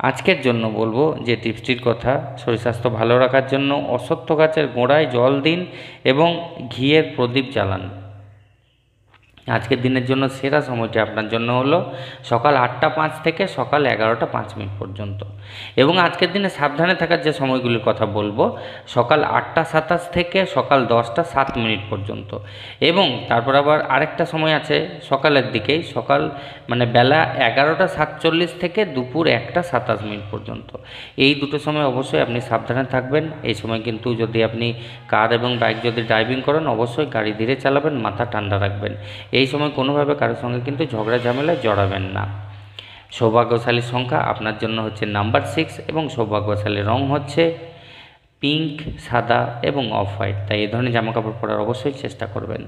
আজকের জন্য বলবো যে টিপসটির কথা, শরীর স্বাস্থ্য ভালো রাখার জন্য অশ্বত্থ গাছের গোড়ায় জল দিন এবং ঘিয়ের প্রদীপ জ্বালান। আজকের দিনের জন্য সেরা সময়টি আপনার জন্য হলো সকাল আটটা পাঁচ থেকে সকাল এগারোটা পাঁচ মিনিট পর্যন্ত। এবং আজকের দিনে সাবধানে থাকার যে সময়গুলির কথা বলবো সকাল আটটা সাতাশ থেকে সকাল দশটা সাত মিনিট পর্যন্ত। এবং তারপর আবার আরেকটা সময় আছে সকালের দিকেই, সকাল মানে বেলা এগারোটা সাতচল্লিশ থেকে দুপুর একটা সাতাশ মিনিট পর্যন্ত। এই দুটো সময় অবশ্যই আপনি সাবধানে থাকবেন। এই সময় কিন্তু যদি আপনি কার এবং বাইক যদি ড্রাইভিং করেন অবশ্যই গাড়ি ধীরে চালাবেন, মাথা ঠান্ডা রাখবেন। এই সময় কোনোভাবে কারোর সঙ্গে কিন্তু ঝগড়া ঝামেলায় জড়াবেন না। সৌভাগ্যশালীর সংখ্যা আপনার জন্য হচ্ছে নাম্বার সিক্স এবং সৌভাগ্যশালীর রং হচ্ছে পিঙ্ক, সাদা এবং অফ হোয়াইট। তাই এই ধরনের জামাকাপড় পরার অবশ্যই চেষ্টা করবেন।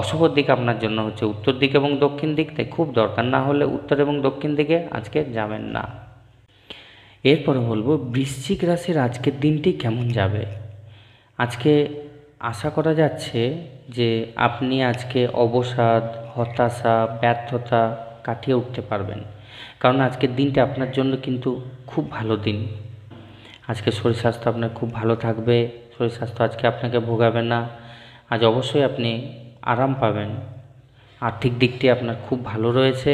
অশুভ দিক আপনার জন্য হচ্ছে উত্তর দিক এবং দক্ষিণ দিক। তাই খুব দরকার না হলে উত্তর এবং দক্ষিণ দিকে আজকে যাবেন না। এরপরে বলবো বৃশ্চিক রাশির আজকের দিনটি কেমন যাবে। আজকে আশা করা যাচ্ছে যে আপনি আজকে অবসাদ, হতাশা, ব্যর্থতা কাটিয়ে উঠতে পারবেন, কারণ আজকের দিনটি আপনার জন্য কিন্তু খুব ভালো দিন। আজকে শরীর স্বাস্থ্য আপনার খুব ভালো থাকবে, শরীর স্বাস্থ্য আজকে আপনাকে ভোগাবে না। আজ অবশ্যই আপনি আরাম পাবেন। আর্থিক দিকটি আপনার খুব ভালো রয়েছে,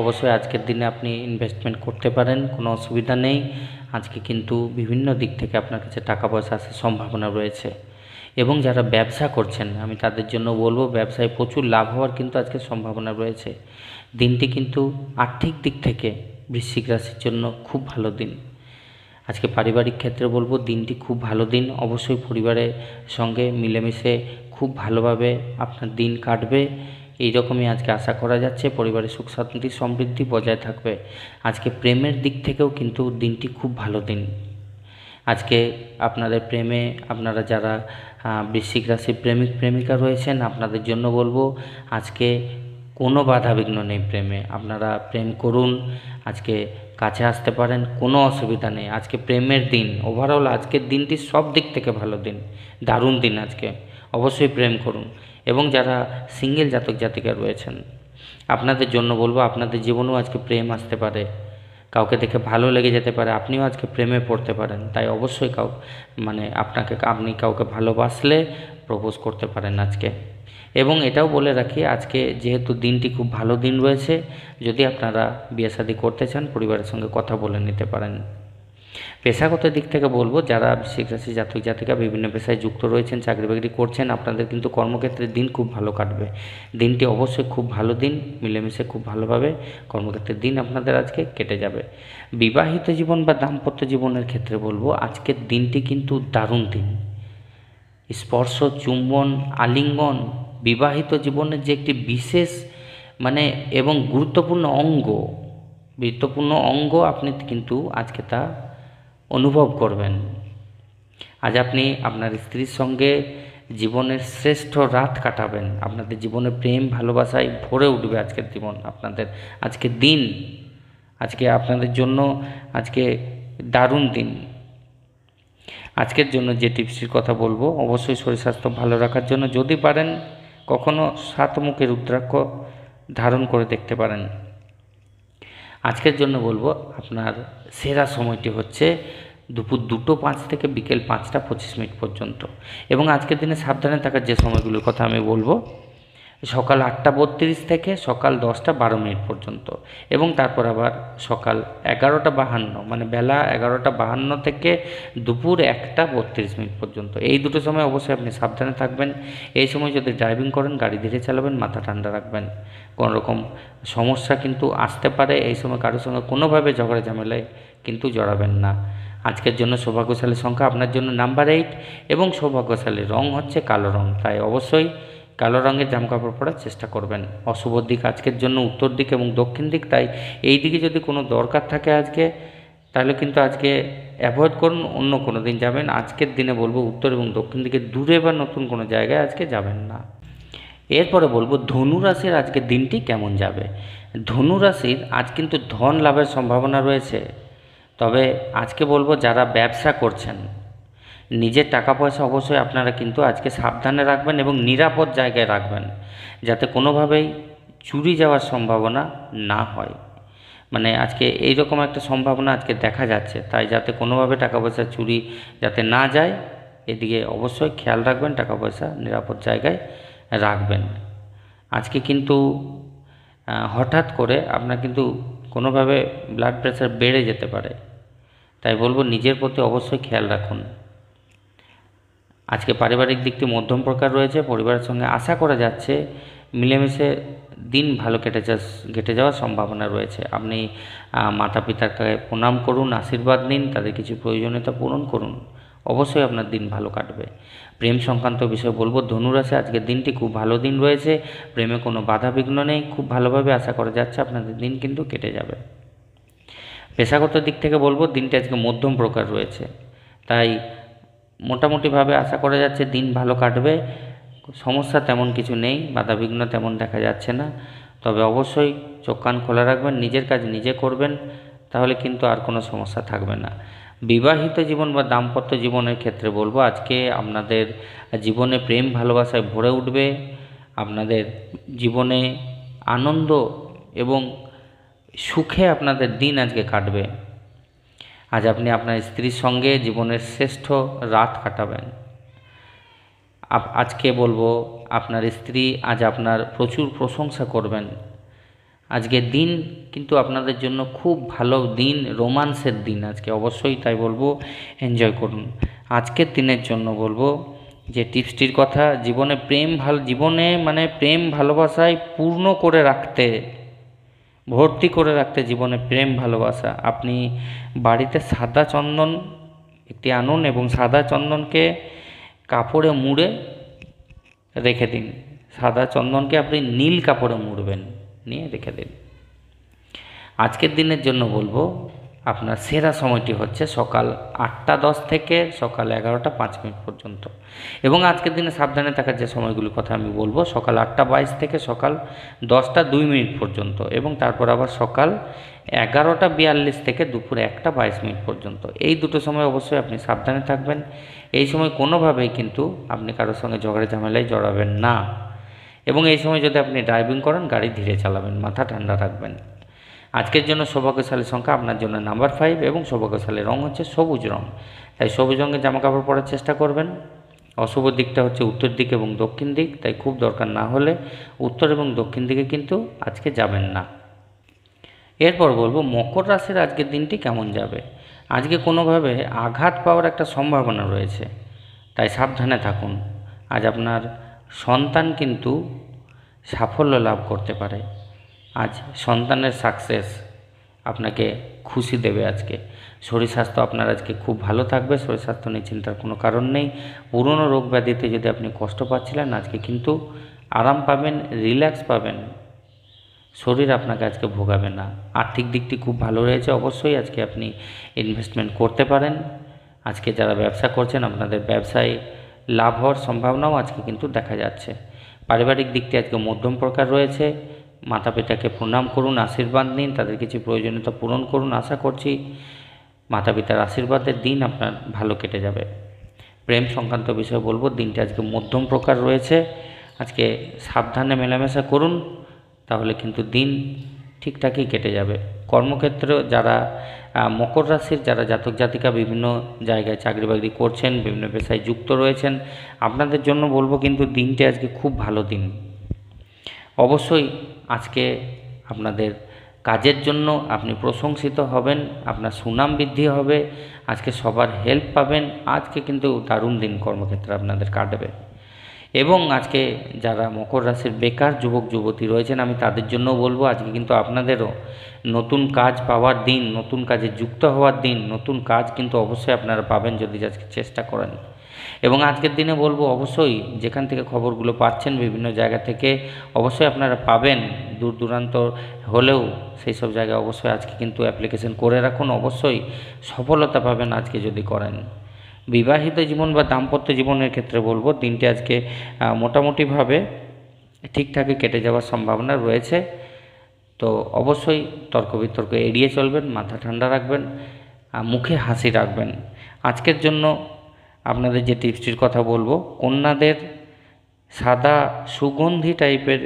অবশ্যই আজকের দিনে আপনি ইনভেস্টমেন্ট করতে পারেন, কোনো অসুবিধা নেই। আজকে কিন্তু বিভিন্ন দিক থেকে আপনার কাছে টাকা পয়সা আসার সম্ভাবনা রয়েছে। এবং যারা ব্যবসা করছেন আমি তাদের জন্য বলবো ব্যবসায় প্রচুর লাভ হওয়ার কিন্তু আজকে সম্ভাবনা রয়েছে। দিনটি কিন্তু আর্থিক দিক থেকে বৃশ্চিক রাশির জন্য খুব ভালো দিন। আজকে পারিবারিক ক্ষেত্রে বলবো দিনটি খুব ভালো দিন। অবশ্যই পরিবারের সঙ্গে মিলেমিশে খুব ভালোভাবে আপনার দিন কাটবে, এই রকমই আজকে আশা করা যাচ্ছে। পরিবারের সুখ শান্তি সমৃদ্ধি বজায় থাকবে। আজকে প্রেমের দিক থেকেও কিন্তু দিনটি খুব ভালো দিন। আজকে আপনাদের প্রেমে আপনারা যারা বৃশ্চিক রাশির প্রেমিক প্রেমিকা রয়েছেন আপনাদের জন্য বলবো আজকে কোনো বাধাবিঘ্ন নেই প্রেমে। আপনারা প্রেম করুন, আজকে কাছে আসতে পারেন, কোনো অসুবিধা নেই। আজকে প্রেমের দিন। ওভারঅল আজকের দিনটি সব দিক থেকে ভালো দিন, দারুণ দিন। আজকে অবশ্যই প্রেম করুন। এবং যারা সিঙ্গেল জাতক জাতিকা রয়েছেন আপনাদের জন্য বলবো আপনাদের জীবনেও আজকে প্রেম আসতে পারে, কাউকে দেখে ভালো লেগে যেতে পারে, আপনিও আজকে প্রেমে পড়তে পারেন। তাই অবশ্যই কাউ মানে আপনাকে আপনি কাউকে ভালোবাসলে প্রপোজ করতে পারেন আজকে। এবং এটাও বলে রাখি আজকে যেহেতু দিনটি খুব ভালো দিন রয়েছে, যদি আপনারা বিয়ে শাদী করতে চান পরিবারের সঙ্গে কথা বলে নিতে পারেন। পেশাগত দিক থেকে বলবো, যারা বৃশ্চিক রাশি জাতক জাতিকা বিভিন্ন পেশায় যুক্ত রয়েছেন, চাকরি বাকরি করছেন, আপনাদের কিন্তু কর্মক্ষেত্রের দিন খুব ভালো কাটবে। দিনটি অবশ্যই খুব ভালো দিন, মিলেমিশে খুব ভালোভাবে কর্মক্ষেত্রের দিন আপনাদের আজকে কেটে যাবে। বিবাহিত জীবন বা দাম্পত্য জীবনের ক্ষেত্রে বলবো, আজকের দিনটি কিন্তু দারুণ দিন। স্পর্শ, চুম্বন, আলিঙ্গন বিবাহিত জীবনের যে একটি বিশেষ মানে এবং গুরুত্বপূর্ণ অঙ্গ গুরুত্বপূর্ণ অঙ্গ আপনি কিন্তু আজকে তা অনুভব করবেন। আজ আপনি আপনার স্ত্রীর সঙ্গে জীবনের শ্রেষ্ঠ রাত কাটাবেন। আপনাদের জীবনে প্রেম ভালোবাসায় ভরে উঠবে আজকের জীবন, আপনাদের আজকের দিন আজকে আপনাদের জন্য আজকে দারুণ দিন। আজকের জন্য যে টিপসটির কথা বলবো, অবশ্যই শরীর স্বাস্থ্য ভালো রাখার জন্য যদি পারেন কখনো সাতমুখী রুদ্রাক্ষ ধারণ করে দেখতে পারেন। আজকের জন্য বলবো, আপনার সেরা সময়টি হচ্ছে দুপুর দুটো পাঁচ থেকে বিকেল পাঁচটা পঁচিশ মিনিট পর্যন্ত। এবং আজকের দিনে সাবধানে থাকার যে সময়গুলোর কথা আমি বলবো, সকাল আটটা বত্রিশ থেকে সকাল দশটা বারো মিনিট পর্যন্ত, এবং তারপর আবার সকাল এগারোটা বাহান্ন মানে বেলা এগারোটা বাহান্ন থেকে দুপুর একটা বত্রিশ মিনিট পর্যন্ত। এই দুটো সময় অবশ্যই আপনি সাবধানে থাকবেন। এই সময় যদি ড্রাইভিং করেন, গাড়ি ধীরে চালাবেন, মাথা ঠান্ডা রাখবেন। কোনোরকম সমস্যা কিন্তু আসতে পারে, এই সময় কারোর সঙ্গে কোনোভাবে ঝগড়া ঝামেলায় কিন্তু জড়াবেন না। আজকের জন্য সৌভাগ্যশালীর সংখ্যা আপনার জন্য নাম্বার এইট, এবং সৌভাগ্যশালীর রং হচ্ছে কালো রং, তাই অবশ্যই কালো রঙের জামকাপড় পরার চেষ্টা করবেন। অশুভ দিক আজকের জন্য উত্তর দিক এবং দক্ষিণ দিক, তাই এই দিকে যদি কোনো দরকার থাকে আজকে তাহলে কিন্তু আজকে অ্যাভয়েড করুন, অন্য কোনো দিন যাবেন। আজকের দিনে বলবো উত্তর এবং দক্ষিণ দিকে দূরে বা নতুন কোনো জায়গায় আজকে যাবেন না। এরপরে বলবো ধনু রাশির আজকের দিনটি কেমন যাবে। ধনু রাশির আজ কিন্তু ধন লাভের সম্ভাবনা রয়েছে, তবে আজকে বলবো যারা ব্যবসা করছেন নিজের টাকা পয়সা অবশ্যই আপনারা কিন্তু আজকে সাবধানে রাখবেন এবং নিরাপদ জায়গায় রাখবেন, যাতে কোনোভাবেই চুরি যাওয়ার সম্ভাবনা না হয়। মানে আজকে এইরকম একটা সম্ভাবনা আজকে দেখা যাচ্ছে, তাই যাতে কোনোভাবে টাকা পয়সা চুরি যাতে না যায় এদিকে অবশ্যই খেয়াল রাখবেন, টাকা পয়সা নিরাপদ জায়গায় রাখবেন। আজকে কিন্তু হঠাৎ করে আপনার কিন্তু কোনোভাবে ব্লাড প্রেশার বেড়ে যেতে পারে, তাই বলবো নিজের প্রতি অবশ্যই খেয়াল রাখুন। আজকে পারিবারিক দিকটি মধ্যম প্রকার রয়েছে। পরিবারের সঙ্গে আশা করা যাচ্ছে মিলেমিশে দিন ভালো কেটে যা কেটে যাওয়ার সম্ভাবনা রয়েছে। আপনি মাতা পিতাকে প্রণাম করুন, আশীর্বাদ নিন, তাদের কিছু প্রয়োজনীয়তা পূরণ করুন, অবশ্যই আপনার দিন ভালো কাটবে। প্রেম সংক্রান্ত বিষয়ে বলবো, ধনুরাশি আজকের দিনটি খুব ভালো দিন রয়েছে, প্রেমে কোনো বাধা বিঘ্ন নেই, খুব ভালোভাবে আশা করা যাচ্ছে আপনাদের দিন কিন্তু কেটে যাবে। পেশাগত দিক থেকে বলবো, দিনটি আজকে মধ্যম প্রকার রয়েছে, তাই মোটামুটিভাবে আশা করা যাচ্ছে দিন ভালো কাটবে। সমস্যা তেমন কিছু নেই, বাধাবিঘ্ন তেমন দেখা যাচ্ছে না, তবে অবশ্যই চোখ কান খোলা রাখবেন, নিজের কাজ নিজে করবেন, তাহলে কিন্তু আর কোনো সমস্যা থাকবে না। বিবাহিত জীবন বা দাম্পত্য জীবনের ক্ষেত্রে বলবো, আজকে আপনাদের জীবনে প্রেম ভালোবাসায় ভরে উঠবে, আপনাদের জীবনে আনন্দ এবং সুখে আপনাদের দিন আজকে কাটবে। আজ আপনি আপনার স্ত্রীর সঙ্গে জীবনের শ্রেষ্ঠ রাত কাটাবেন। আজকে বলবো আপনার স্ত্রী আজ আপনার প্রচুর প্রশংসা করবেন। আজকে দিন কিন্তু আপনাদের জন্য খুব ভালো দিন, রোমান্সের দিন আজকে অবশ্যই, তাই বলবো এনজয় করুন। আজকের দিনের জন্য বলবো যে টিপসটির কথা, জীবনে প্রেম ভালো জীবনে মানে প্রেম ভালোবাসায় পূর্ণ করে রাখতে ভর্তি করে রাখতে জীবনে প্রেম ভালোবাসা, আপনি বাড়িতে সাদা চন্দন একটি আনুন এবং সাদা চন্দনকে কাপড়ে মুড়ে রেখে দিন। সাদা চন্দনকে আপনি নীল কাপড়ে মুড়বেন, নিয়ে রেখে দিন। আজকের দিনের জন্য বলবো, আপনার সেরা সময়টি হচ্ছে সকাল আটটা দশ থেকে সকাল এগারোটা পাঁচ মিনিট পর্যন্ত, এবং আজকের দিনে সাবধানে থাকার যে সময়গুলোর কথা আমি বলবো, সকাল আটটা বাইশ থেকে সকাল দশটা দুই মিনিট পর্যন্ত, এবং তারপর আবার সকাল এগারোটা বিয়াল্লিশ থেকে দুপুর একটা বাইশ মিনিট পর্যন্ত। এই দুটো সময় অবশ্যই আপনি সাবধানে থাকবেন। এই সময় কোনোভাবেই কিন্তু আপনি কারোর সঙ্গে ঝগড়া ঝামেলায় জড়াবেন না, এবং এই সময় যদি আপনি ড্রাইভিং করেন, গাড়ি ধীরে চালাবেন, মাথা ঠান্ডা রাখবেন। আজকের জন্য সৌভাগ্যশালী সংখ্যা আপনার জন্য নাম্বার ফাইভ, এবং সৌভাগ্যশালী রং হচ্ছে সবুজ রং, তাই সবুজ রঙের জামাকাপড় পরার চেষ্টা করবেন। অশুভ দিকটা হচ্ছে উত্তর দিক এবং দক্ষিণ দিক, তাই খুব দরকার না হলে উত্তর এবং দক্ষিণ দিকে কিন্তু আজকে যাবেন না। এরপর বলবো মকর রাশির আজকের দিনটি কেমন যাবে। आज के कोनोभावे आघात पावार एक सम्भावना रयेछे, ताई साबधाने थाकुन। आज आपनार सन्तान किन्तु साफल्य लाभ करते पारे। आज सन्तानेर साक्सेस आपनाके खुशी देबे। आज के शरीर स्वास्थ्य आपनार आज के खूब भालो थाकबे। शरीर स्वास्थ्य निये चिंतार कोनो कारण नेई। पुरानो रोग व्याधिते यदि आपनि कष्ट पाच्छिलेन आज के किन्तु आराम पाबेन, रिलैक्स पाबेन, शरीर आपनाके आज के भोगाबे ना। आर्थिक दिकटी खूब भालो रयेछे, अवश्यई आज के आपनि इनभेस्टमेंट करते पारेन। आज के जारा व्यवसा करछेन आपनादेर व्यवसाय लाभ होवार सम्भावनाओ आज के किन्तु देखा जाच्छे। पारिवारिक दिकटी आज के मध्यम प्रकार रयेछे। माता पिताके प्रणाम करुन, आशीर्वाद निन, तादेर किछु प्रयोजनीयता पूरण करुन। आशा करछि माता पितार आशीर्वादे दिन आपनार भालो केटे जाबे। प्रेम संक्रांत विषय बोलबो। दिनटी आज के मध्यम प्रकार रयेछे। आज के साबधाने मेलामेशा करुन, ताहले किन्तु दिन ठीकठाक ही केटे जाबे। कर्मक्षेत्र जारा मकर राशिर जारा जातक जातिका विभिन्न जायगाय चाकरी बाकरी करछेन, विभिन्न पेशाय जुक्त रयेछेन, आपनादेर जोन्नो बोलबो किन्तु दिनटी आजके खूब भालो दिन। अवश्यई आजके आपनादेर काजेर जोन्नो आपनि प्रशंसित हबेन, आपनार सुनाम बृद्धि हबे, आजके सबार हेल्प पाबेन। आजके किन्तु दारुण दिन कर्मक्षेत्रे आपनादेर काटबे। एवं आज के जरा मकर राशिर बेकार युवक युवती रयेछेन आमि तादेर जोन्नो बोलबो, आज के किन्तु आपनादेरो नतून काज पावार दिन, नतून काजे जुक्त होवार दिन। नतून काज किन्तु अवश्यई आपनारा पाबेन यदि आज के चेष्टा करेन। एवं आजकेर दिने बोलबो अवश्यई जेखान थेके खबरगुलो पाच्छेन विभिन्न जायगा थेके अवश्यई आपनारा पाबेन। दूर दूरान्त होलेओ सेई सब जायगाय अवश्यई आजके किन्तु अ্যাপ্লিকেশন करे राखुन, अवश्यई सफलता पाबेन आजके यदि करेन। विवाहित जीवन व दाम्पत्य जीवन क्षेत्र बोलबो दिनटी आज के मोटामुटी भावे ठीकठाक केटे जावार सम्भावना रयेछे। तो अवश्यई तर्क वितर्क एड़िये चलबेन, माथा ठंडा राखबेन, मुखे हासि राखबेन। आजकेर जोन्नो आपनादेर जे टिप्सटिर कथा बोलबो, कन्यादेर सादा सुगन्धी टाइपेर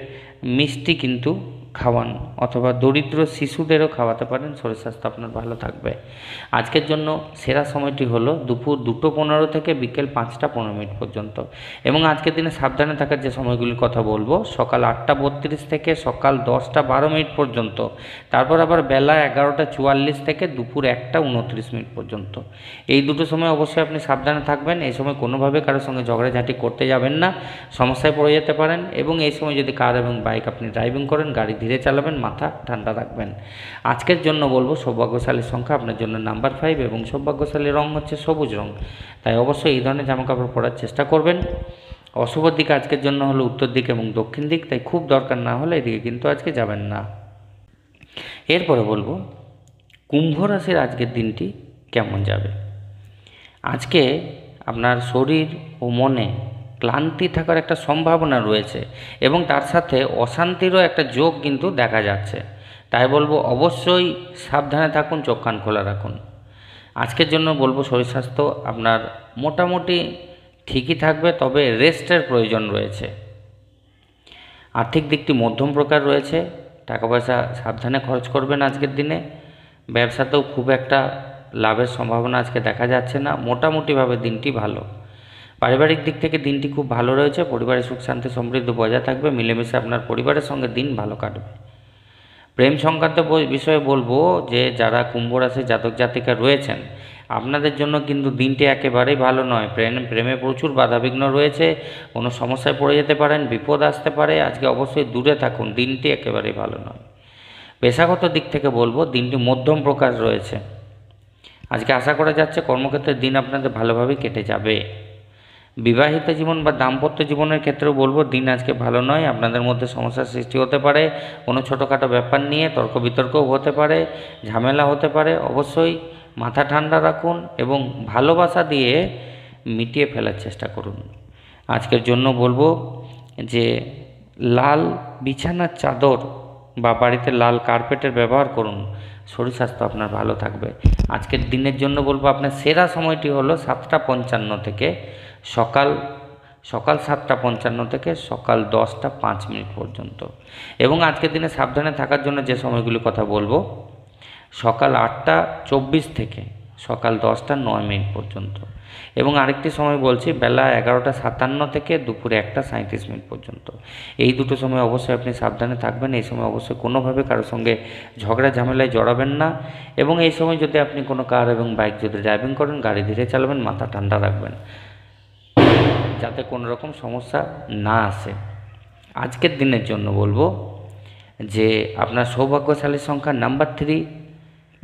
मिष्टि किन्तु খাওয়ান অথবা দরিদ্র শিশুদেরও খাওয়াতে পারেন। শরীর স্বাস্থ্য আপনার ভালো থাকবে। আজকের জন্য সেরা সময়টি হলো দুপুর দুটো পনেরো থেকে বিকেল পাঁচটা পনেরো মিনিট পর্যন্ত। এবং আজকের দিনে সাবধানে থাকার যে সময়গুলির কথা বলবো, সকাল আটটা বত্রিশ থেকে সকাল দশটা বারো মিনিট পর্যন্ত, তারপর আবার বেলা এগারোটা চুয়াল্লিশ থেকে দুপুর একটা উনত্রিশ মিনিট পর্যন্ত। এই দুটো সময় অবশ্যই আপনি সাবধানে থাকবেন। এই সময় কোনোভাবে কারোর সঙ্গে ঝগড়াঝাঁটি করতে যাবেন না, সমস্যায় পড়ে যেতে পারেন। এবং এই সময় যদি কার এবং বাইক আপনি ড্রাইভিং করেন, গাড়ি धीरे चालाबेन, माथा ठंडा राखबें। आजकेर जोन्नो बोलबो सौभाग्यशाली संख्या आपनार जोन्नो नम्बर फाइव और सौभाग्यशाली रंग हच्छे सबुज रंग, ताई अवश्य एई धरनेर जामा कापड़ परार चेष्टा करबें। अशुभ दिक आजकेर जोन्नो हलो उत्तर दिक और दक्षिण दिक, ताई खूब दरकार ना होले एदिके किन्तु आजके जाबेन ना। एरपरे बोलबो कुम्भ राशिर आजकेर दिनटी केमन जाबे। आजके आपनार शरीर और मने क्लांति थाकार एक सम्भावना रयेछे एबं तार साथे अशांतिरो एक जोग किन्तु देखा जाच्छे। ताई बोलबो अवश्यई साबधाने थाकुन, चोख कान खोला राखुन। आजकेर जोन्नो बोलबो शरीर स्वास्थ्य आपनार मोटामुटी ठीकई थाकबे, तबे रेस्टेर प्रयोजन रयेछे। आर्थिक दिकटी मध्यम प्रकार रयेछे। टाका पयसा साबधाने खर्च करबेन। आजकेर दिने ब्यबसातेओ खूब एकटा लाभेर सम्भावना आजके देखा जाच्छे ना। मोटामुटी भावे दिनटी भालो। पारिवारिक दिक थेके दिनटी खूब भालो रयेछे। परिवारे सुख शांति समृद्धि बजाय थाकबे। मिलेमिशे आपनार परिवारेर संगे दिन भालो काटबे। प्रेम संक्रांत विषये बोलबो जे जारा कुम्भ राशिर जातक जातिका रयेछेन आपनादेर जोन्नो किन्तु दिनटी एकेबारेई भालो नय। प्रेम प्रेमे प्रचुर बाधा बिघ्न रयेछे, कोनो समस्याय पड़े जेते पारेन, विपद आसते पारे। आजके अवश्यई दूरे थाकुन, दिनटी एकेबारेई भालो नय। पेशागत दिक थेके बोलबो दिनटी मध्यम प्रकार रयेछे। आजके आशा करा जाच्छे कर्मक्षेत्रे दिन आपनादेर भालोभाबेई केटे जाबे। विवाहित जीवन व दाम्पत्य जीवन क्षेत्र बोलबो दिन आज के भलो नय। आपनादेर मध्य समस्या सृष्टि होते पारे। कोनो छोटोखाटो ब्यापार निये तर्क बितर्क होते पारे, झमेला होते पारे। अवश्यई माथा ठंडा राखुन एबं भालोबासा दिये मिटिये फेलार चेष्टा करुन। आजकेर जोन्नो बोलबो जे लाल बिछानार चादर बा बाड़ीते लाल कार्पेटेर व्यवहार करुन। शरीर स्वास्थ्य आपनार भालो थाकबे। आजकेर दिनेर जोन्नो बोलबो आपनार सेरा समयटी हलो सातटा पंचान्न थेके সকাল সকাল সাতটা পঞ্চান্ন থেকে সকাল দশটা পাঁচ মিনিট পর্যন্ত। এবং আজকের দিনে সাবধানে থাকার জন্য যে সময়গুলি কথা বলবো, সকাল আটটা চব্বিশ থেকে সকাল দশটা নয় মিনিট পর্যন্ত। एवं आरेकटी समय बोलছি बेला एगारोटा सत्तान्न थेके दुपुरे एकटा सैंतीस मिनट पर्यन्त एई दुटो समय अवश्यई आपनि साबधाने थाकबेन। एई समय अवश्य कोनोभाबे कारो संगे झगड़ा झामेलाय जड़ाबेन ना एवं एई समय यदि आपनि कोनो कार एवं बाइक यदि ड्राइविंग करेन गाड़ी धीरे चालाबेन, माथा ठंडा राखबेन जाते कोनो रकम समस्या ना आसे। आजकेर दिनेर जन्य बोलबो जे आपनार सौभाग्यशाली संख्या नम्बर थ्री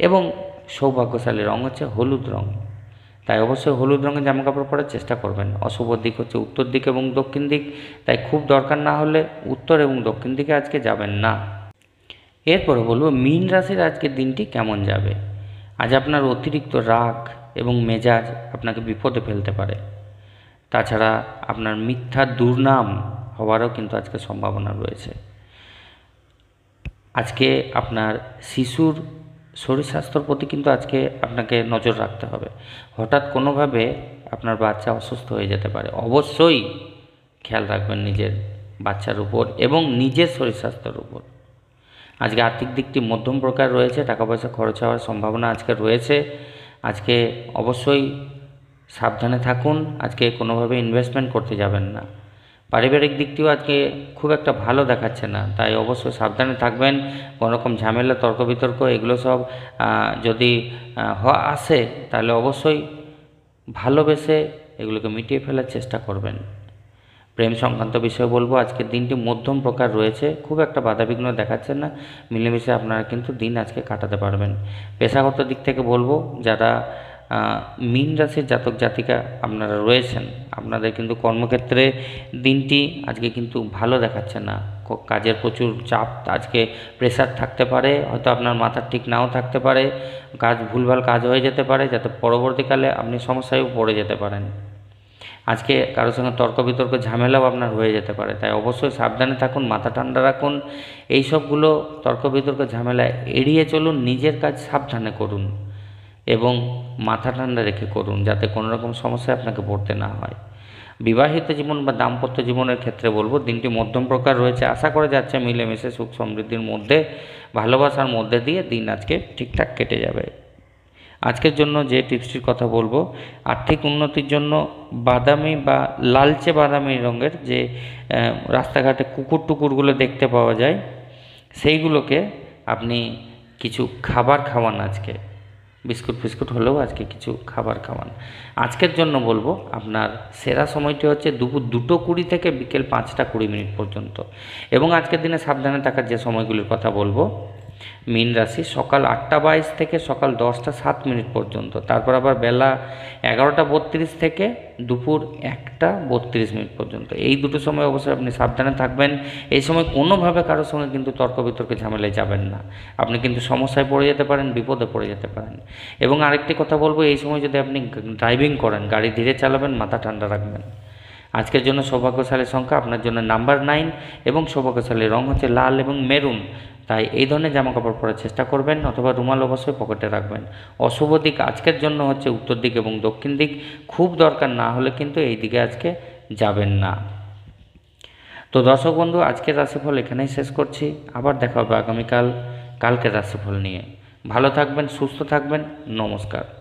एवं सौभाग्यशाली रंग होच्छे हलुद रंग, ताई अवश्य हलुद रंगे जामा कापड़ परार चेष्टा करबेन। अशुभ दिक होच्छे उत्तर दिक एवं दक्षिण दिक, ताई खूब दरकार ना होले उत्तर एवं दक्षिण दिके आजके जाबेन ना। एरपरे बोलबो मीन राशिर आजकेर दिनटी केमन जाबे। आज आपनार अतिरिक्त राग एवं मेजाज आपनाके विपदे फेलते पारे, ताछाड़ा आपनार मिथ्या दुर्नाम होवारও কিন্তু আজকে সম্ভাবনা রয়েছে। আজকে আপনার শিশুর শরীর স্বাস্থ্যর প্রতি কিন্তু আজকে আপনাকে নজর রাখতে হবে। হঠাৎ কোনোভাবে আপনার বাচ্চা অসুস্থ হয়ে যেতে পারে, অবশ্যই খেয়াল রাখবেন নিজের বাচ্চার উপর এবং নিজের শরীর স্বাস্থ্যের উপর। আজকে আর্থিক দিকটি মধ্যম প্রকার রয়েছে, টাকা পয়সা খরচ হওয়ার সম্ভাবনা আজকে রয়েছে। আজকে অবশ্যই সাবধানে থাকুন, আজকে কোনোভাবে ইনভেস্টমেন্ট করতে যাবেন না। पारिवारिक दिकटिও আজকে খুব একটা ভালো দেখাচ্ছে না, তাই অবশ্যই সাবধানে থাকবেন। কোনো রকম ঝামেলা তর্ক বিতর্ক এগুলো সব যদি আসে তাহলে অবশ্যই ভালোবেসে এগুলোকে মিটিয়ে ফেলার চেষ্টা করবেন। প্রেম সংক্রান্ত বিষয় বলবো, আজকের দিনটি মধ্যম প্রকার রয়েছে, খুব একটা বাধাবিঘ্ন দেখাচ্ছে না, মিলেমিশে আপনারা কিন্তু দিন আজকে কাটাতে পারবেন। পেশাগত দিক থেকে বলবো যারা मीन राशि जातक जातिका आपनारा रयेछेन आपनादेर किन्तु कर्मक्षेत्रे दिनटी आज के किन्तु भालो देखाच्छे ना, काजेर प्रचुर चाप आज के प्रेसार थाकते पारे, हयतो आपनार माथा ठीक नाओ थाकते पारे, काज भूलभाल काज हये जेते पारे, जाते परवर्तीकाले आपनि समस्याय पड़े जेते पारेन। आज के कारो संगे तर्क बितर्क झमेलाओ आपनार हये जेते पारे, ताई अवश्यई साबधाने थाकुन, माथा ठंडा राखुन, एई सबगुलो तर्क बितर्क झमेला एड़िये चलुन, निजेर काज साबधाने करुन এবং মাথা ঠান্ডা রেখে করুন যাতে কোনো রকম সমস্যা আপনাকে পড়তে না হয়। বিবাহিত জীবন বা দাম্পত্য জীবনের ক্ষেত্রে বলবো দিনটি মধ্যম প্রকার রয়েছে, আশা করা যাচ্ছে মিলেমিশে সুখ সমৃদ্ধির মধ্যে ভালোবাসার মধ্যে দিয়ে দিন আজকে ঠিকঠাক কেটে যাবে। আজকের জন্য যে টিপসটির কথা বলবো, আর্থিক উন্নতির জন্য বাদামি বা লালচে বাদামি রঙের যে রাস্তাঘাটে কুকুর টুকুরগুলো দেখতে পাওয়া যায় সেইগুলোকে আপনি কিছু খাবার খাওয়ান, আজকে বিস্কুট ফিস্কুট হলেও আজকে কিছু খাবার খাওয়ান। আজকের জন্য বলবো আপনার সেরা সময়টি হচ্ছে দুপুর দুটো কুড়ি থেকে বিকেল পাঁচটা কুড়ি মিনিট পর্যন্ত, এবং আজকের দিনে সাবধানে থাকার যে সময়গুলির কথা বলবো মীন রাশি সকাল আটটা বাইশ থেকে সকাল দশটা সাত মিনিট পর্যন্ত, তারপর আবার বেলা এগারোটা বত্রিশ থেকে দুপুর একটা বত্রিশ মিনিট পর্যন্ত। এই দুটো সময় অবশ্যই আপনি সাবধানে থাকবেন। এই সময় কোনোভাবে কারোর সঙ্গে কিন্তু তর্ক বিতর্কে ঝামেলায় যাবেন না, আপনি কিন্তু সমস্যায় পড়ে যেতে পারেন, বিপদে পড়ে যেতে পারেন। এবং আরেকটি কথা বলবো, এই সময় যদি আপনি ড্রাইভিং করেন গাড়ি ধীরে চালাবেন, মাথা ঠান্ডা রাখবেন। আজকের জন্য সৌভাগ্যশালী সংখ্যা আপনার জন্য নাম্বার নাইন এবং সৌভাগ্যশালী রং হচ্ছে লাল এবং মেরুন, তাই এই ধরনের জামা কাপড় পরার চেষ্টা করবেন অথবা রুমাল অবশ্যই পকেটে রাখবেন। অশুভ দিক আজকের জন্য হচ্ছে উত্তর দিক এবং দক্ষিণ দিক, খুব দরকার না হলে কিন্তু এই দিকে আজকে যাবেন না। তো দর্শক বন্ধু, আজকের রাশিফল এখানেই শেষ করছি, আবার দেখা হবে আগামীকাল কালকের রাশিফল নিয়ে। ভালো থাকবেন, সুস্থ থাকবেন, নমস্কার।